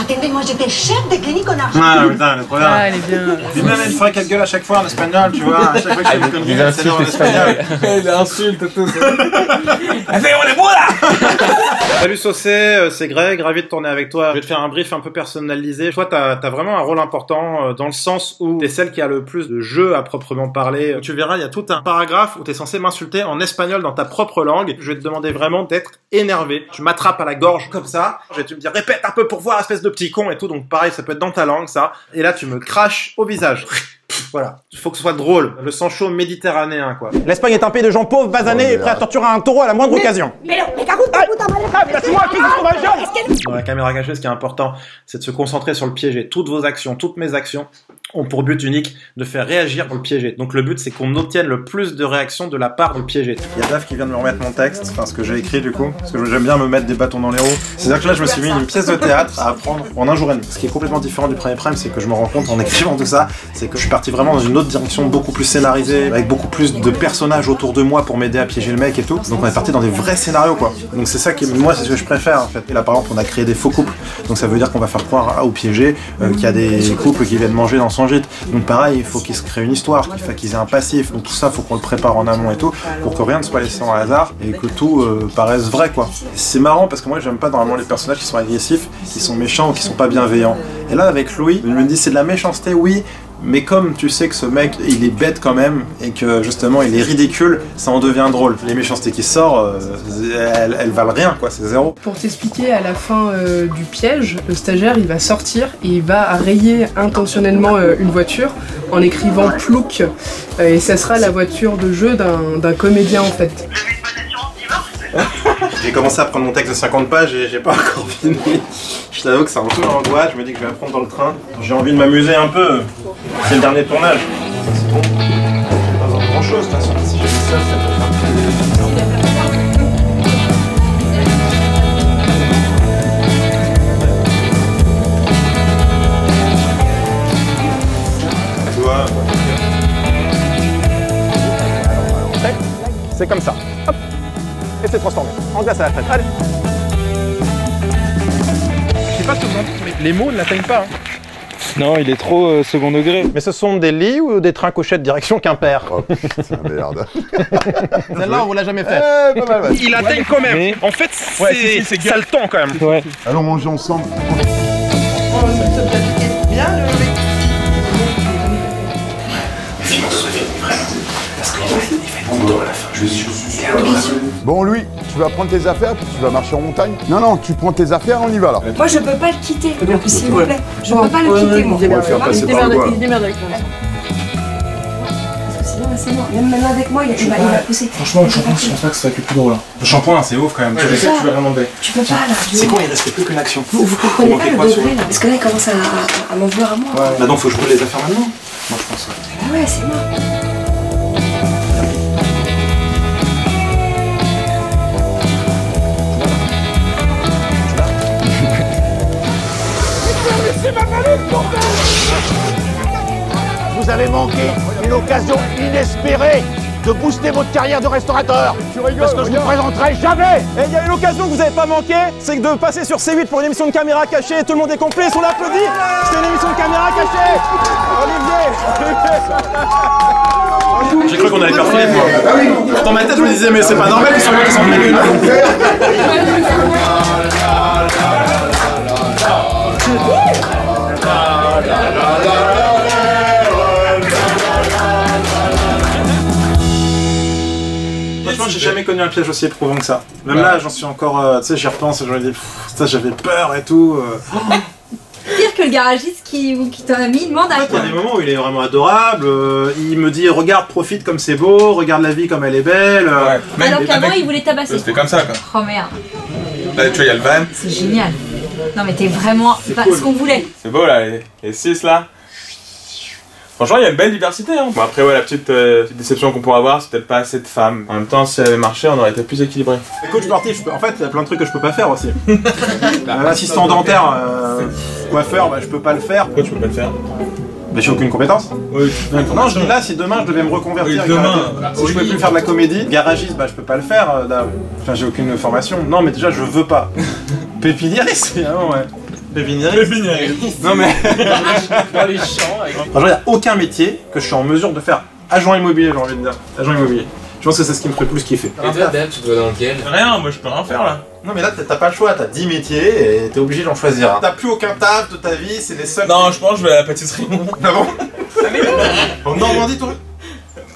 Attendez-moi, j'étais chef de clinique en Argentine. Ah putain, elle est trop bien. Ah, elle est bien. Puis même, elle ferait qu'elle gueule à chaque fois en espagnol, tu vois. À chaque fois que je fais une connerie, elle s'énerve en espagnol. Elle insulte tout ça. Elle fait, on est beau là. Salut Saussé, c'est Greg, ravi de tourner avec toi. Je vais te faire un brief un peu personnalisé. Toi, t'as as vraiment un rôle important dans le sens où t'es celle qui a le plus de jeu à proprement parler. Tu verras, il y a tout un paragraphe où t'es censé m'insulter en espagnol dans ta propre langue. Je vais te demander vraiment d'être énervé. Tu m'attrapes à la gorge comme ça. Je vais te dire, répète un peu pour voir, espèce de petit con et tout, donc pareil, ça peut être dans ta langue, ça. Et là, tu me craches au visage. Voilà. Il faut que ce soit drôle. Le sang chaud méditerranéen, quoi. L'Espagne est un pays de gens pauvres, basanés, oh, et prêts à torturer un taureau à la moindre mais, occasion. Mais non, mais caroute, caroute, caroute, dans la caméra cachée, ce qui est important, c'est de se concentrer sur le piégé. Toutes vos actions, toutes mes actions ont pour but unique de faire réagir pour le piégé. Donc le but, c'est qu'on obtienne le plus de réactions de la part du piégé. Il y a Dave qui vient de me remettre mon texte, enfin ce que j'ai écrit du coup, parce que j'aime bien me mettre des bâtons dans les roues. C'est-à-dire que là, je me suis mis une pièce de théâtre à apprendre en un jour et demi. Ce qui est complètement différent du premier prime, c'est que je me rends compte en écrivant tout ça, c'est que je suis parti vraiment dans une autre direction, beaucoup plus scénarisée, avec beaucoup plus de personnages autour de moi pour m'aider à piéger le mec et tout. Donc on est parti dans des vrais scénarios, quoi. Donc c'est ça qui, moi, c'est ce que je préfère en fait. Et là, par exemple, on a créé des faux couples. Donc ça veut dire qu'on va faire croire au piégé euh, qu'il y a des couples qui viennent manger dans son gîte. Donc pareil, il faut qu'ils se créent une histoire, qu'il faut qu'ils aient un passif. Donc tout ça, faut qu'on le prépare en amont et tout, pour que rien ne soit laissé en hasard et que tout euh, paraisse vrai, quoi. C'est marrant parce que moi, j'aime pas normalement les personnages qui sont agressifs, qui sont méchants ou qui sont pas bienveillants. Et là, avec Louis, je me dis, c'est de la méchanceté, oui. Mais comme tu sais que ce mec, il est bête quand même, et que justement il est ridicule, ça en devient drôle. Les méchancetés qui sortent, euh, elles, elles valent rien, quoi, c'est zéro. Pour t'expliquer, à la fin euh, du piège, le stagiaire, il va sortir et il va rayer intentionnellement euh, une voiture en écrivant plouc, euh, et ça sera la voiture de jeu d'un comédien en fait. Vous avez une bonne assurance divorce ? J'ai commencé à prendre mon texte de cinquante pages et j'ai pas encore fini. Je t'avoue que c'est un peu l'angoisse, je me dis que je vais apprendre dans le train. J'ai envie de m'amuser un peu. C'est le dernier tournage. C'est bon. J'ai pas besoin de grand chose de toute façon. Si j'ai mis ça, ça peut faire plaisir. C'est comme ça, hop, et c'est transformé, en glace à la fraise, allez. Je sais pas ce que vous en dites, mais les mots ne l'atteignent pas. Hein. Non, il est trop euh, second degré. Mais ce sont des lits ou des trains cochettes direction Quimper? Oh putain, merde. Celle-là, on vous l'a jamais fait. Eh, pas mal, ouais. Il atteigne quand même, mais... en fait, c'est ouais, si, si, ça le temps quand même. Ouais. Allons manger ensemble. Oh, ça bien le... Je suis, je suis bon, lui, tu vas prendre tes affaires, puis tu vas marcher en montagne. Non, non, tu prends tes affaires, on y va là. Moi, je peux pas le quitter, donc s'il vous plaît. Je peux pas le quitter, moi. On va le faire passer par le bois. Il démerde avec moi. Parce que sinon, c'est bon. Même maintenant avec moi, il va pousser. Franchement, le shampoing, je pense pas que ce soit que plus drôle. Le shampoing, c'est ouf quand même. Je sais que tu vas vraiment bête. Tu peux pas là. C'est con, il reste plus que l'action. Vous comprenez pas le degré là. Parce que là, il commence à m'en vouloir à moi. Maintenant, faut que je roule les affaires maintenant. Moi, je pense. Ouais, c'est moi. Vous avez manqué une occasion inespérée de booster votre carrière de restaurateur. Parce que je ne vous présenterai jamais. Et il y a une occasion que vous n'avez pas manqué, c'est que de passer sur C huit pour une émission de caméra cachée. Tout le monde est complice, on l'applaudit. C'est une émission de caméra cachée. Olivier. J'ai cru qu'on allait faire flipper, moi. Dans ma tête, je me disais, mais c'est pas normal qu'ils soient là, qu'ils sont plus. Franchement, j'ai jamais connu un piège aussi éprouvant que ça. Même ouais. Là, j'en suis encore. Euh, tu sais, j'y repense, je me dis, ça, j'avais peur et tout. Euh... Pire que le garagiste qui, qui t'en a mis, il demande à quoi. Il y a des moments où il est vraiment adorable. Euh, il me dit, regarde, profite comme c'est beau, regarde la vie comme elle est belle. Euh, ouais. Même alors qu'avant, avec... il voulait tabasser. C'était comme ça, quoi. Oh merde. Là, tu vois, il y a le van. C'est génial. Non mais t'es vraiment pas cool. Ce qu'on voulait. C'est beau là, les six là. Franchement, il y a une belle diversité. Hein. Bon, après, ouais, la petite, euh, petite déception qu'on pourrait avoir, c'est peut-être pas assez de femmes. En même temps, si elle avait marché, on aurait été plus équilibré. Coach sportif, en fait, il y a plein de trucs que je peux pas faire aussi. L'assistant dentaire, euh, coiffeur, bah, je peux pas le faire. Pourquoi tu peux pas le faire? Mais j'ai aucune compétence. Oui, non, je dis là, si demain je devais me reconvertir, oui, demain, bah, si oui. Je pouvais plus faire de la comédie, garagiste, bah je peux pas le faire. Euh, là, enfin, j'ai aucune formation. Non, mais déjà, je veux pas. Pépiniériste, évidemment, ouais. Pépiniériste. Pépiniériste. Non, mais. Dans les champs. Avec... Enfin, genre, il n'y a aucun métier que je suis en mesure de faire. Agent immobilier, j'ai envie de dire. Agent immobilier. Je pense que c'est ce qui me ferait plus kiffer. Et toi, Dave, tu te vois dans lequel? Rien, moi je peux rien faire là. Non, mais là t'as pas le choix, t'as dix métiers et t'es obligé d'en choisir. T'as plus aucun taf de ta vie, c'est les seuls. Non, je pense que je vais à la pâtisserie. Ah bon? En Normandie, toi?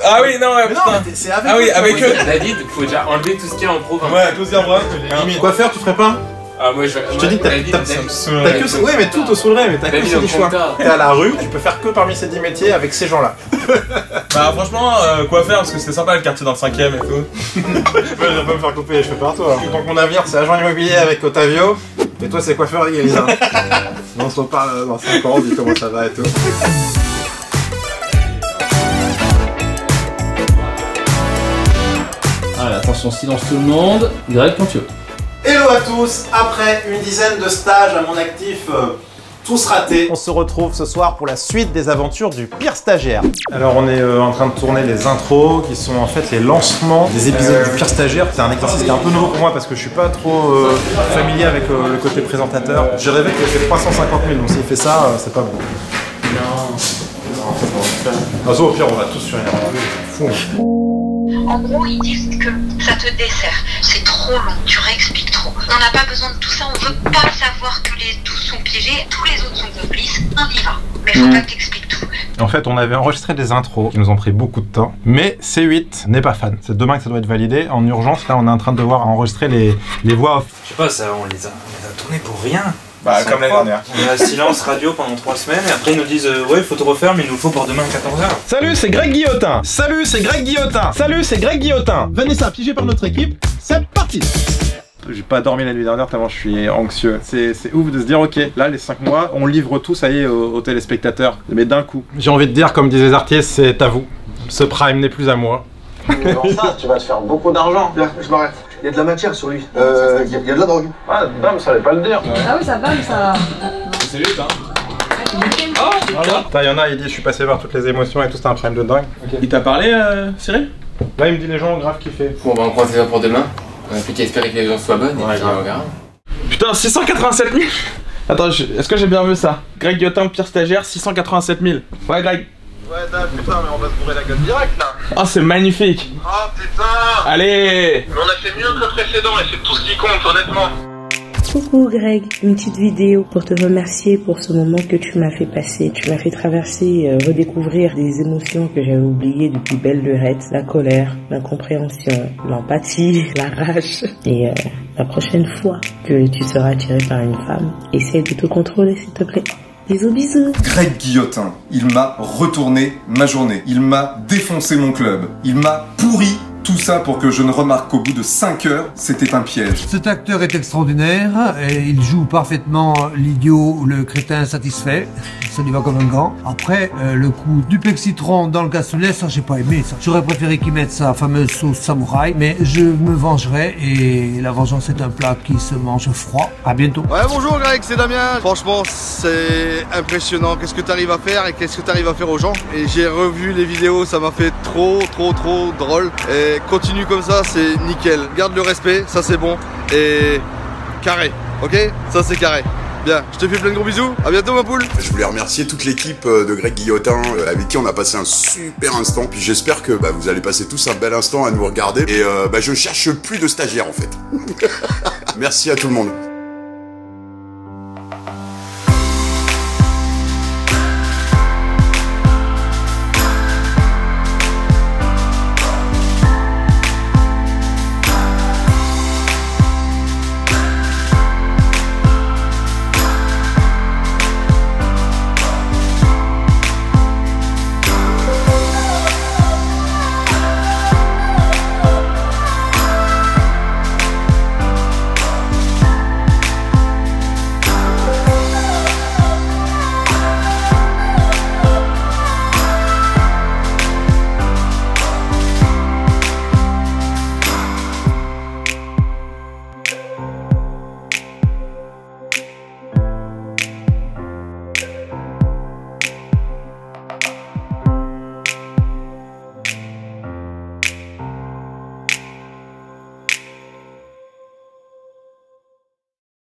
Ah oui, non, ouais, putain. C'est avec eux. Ah oui, avec eux. David, faut déjà enlever tout ce qu'il y a en province. Ouais, tout ce qu'il y a en province. Quoi faire, tu ferais pas? Ah, moi je te dis que t'as que ça. Ouais, mais tout te saoulerait, mais t'as que ça du choix. T'es à la rue, tu peux faire que parmi ces dix métiers avec ces gens-là. Bah, franchement, euh, quoi faire parce que c'était sympa le quartier dans le cinquième et tout. Ouais, je vais pas me faire couper les cheveux par toi. Hein. Donc, mon avenir, c'est agent immobilier avec Otavio. Et toi, c'est coiffeur légaliste. On se reparle dans cinq ans, on dit comment ça va et tout. Allez, attention, silence tout le monde. Greg, quand tu veux. Hello à tous, après une dizaine de stages à mon actif, euh, tous ratés. On se retrouve ce soir pour la suite des aventures du Pire Stagiaire. Alors on est euh, en train de tourner les intros qui sont en fait les lancements des épisodes euh... du Pire Stagiaire. C'est un exercice qui est un peu nouveau pour moi parce que je suis pas trop euh, familier avec euh, le côté présentateur. J'ai rêvé qu'il fait trois cent cinquante mille, donc s'il fait ça, euh, c'est pas bon. Non, c'est pas bon. Non, au pire on va tous sur une fou. Hein. En gros, ils disent que ça te dessert. C'est trop long, tu réexpliques trop. On n'a pas besoin de tout ça, on veut pas savoir que les tous sont piégés, tous les autres sont complices, on y va. Mais faut mmh. pas que t'expliques tout. En fait, on avait enregistré des intros qui nous ont pris beaucoup de temps, mais C huit n'est pas fan. C'est demain que ça doit être validé, en urgence, là on est en train de devoir enregistrer les, les voix off. Je sais pas, ça, on les a, on les a tournés pour rien. Bah comme la dernière. On a silence radio pendant trois semaines et après ils nous disent euh, ouais faut te refaire mais il nous faut pour demain quatorze heures. Salut c'est Greg Guillotin. Salut c'est Greg Guillotin. Salut c'est Greg Guillotin. Vanessa piégée par notre équipe, c'est parti. j'ai pas dormi la nuit dernière tellement je suis anxieux. C'est ouf de se dire ok, là les cinq mois, on livre tout, ça y est, aux, aux téléspectateurs, mais d'un coup. J'ai envie de dire, comme disait les artistes, c'est à vous, ce prime n'est plus à moi. Dans ça, tu vas te faire beaucoup d'argent. Je m'arrête. Il y a de la matière sur lui. Euh, il y a de la drogue. Ah, dame, ça allait pas le dire. Ouais. Ah oui, ça va, mais ça... C'est juste, hein. Oh, voilà. Putain, y'en a, il dit je suis passé par toutes les émotions et tout, c'était un prime de dingue. Okay. Il t'a parlé, euh, Cyril? Là, il me dit les gens ont grave kiffé. Bon, bah on croise déjà pour demain. On a plus qu'à espérer que les gens soient bonnes, ouais, et puis on verra. Putain, six cent quatre-vingt-sept mille. Attends, je... est-ce que j'ai bien vu ça? Greg Guillotin, le pire stagiaire, six cent quatre-vingt-sept mille. Ouais, Greg. Ouais, Dave, putain, mais on va se bourrer la gueule direct là. Oh, c'est magnifique. Oh, putain. Allez. Mais on a fait mieux que le précédent et c'est tout ce qui compte, honnêtement. Coucou Greg, une petite vidéo pour te remercier pour ce moment que tu m'as fait passer. Tu m'as fait traverser, euh, redécouvrir des émotions que j'avais oubliées depuis belle lurette. La colère, l'incompréhension, l'empathie, la rage. Et euh, la prochaine fois que tu seras attiré par une femme, essaie de te contrôler s'il te plaît. Bisous, bisous. Greg Guillotin, il m'a retourné ma journée. Il m'a défoncé mon club. Il m'a pourri. Tout ça pour que je ne remarque qu'au bout de cinq heures, c'était un piège. Cet acteur est extraordinaire et il joue parfaitement l'idiot ou le crétin satisfait. Ça lui va comme un gant. Après, euh, le coup du pexitron dans le cassoulet, ça j'ai pas aimé ça. J'aurais préféré qu'il mette sa fameuse sauce samouraï, mais je me vengerai et la vengeance est un plat qui se mange froid. À bientôt. Ouais, bonjour Greg, c'est Damien. Franchement, c'est impressionnant. Qu'est-ce que t'arrives à faire et qu'est-ce que t'arrives à faire aux gens. Et j'ai revu les vidéos, ça m'a fait trop, trop, trop drôle. Et continue comme ça, c'est nickel. Garde le respect, ça c'est bon. Et carré, ok? Ça c'est carré. Bien, je te fais plein de gros bisous, à bientôt ma poule. Je voulais remercier toute l'équipe de Greg Guillotin avec qui on a passé un super instant. Puis j'espère que bah, vous allez passer tous un bel instant à nous regarder. Et euh, bah, je cherche plus de stagiaires en fait. Merci à tout le monde.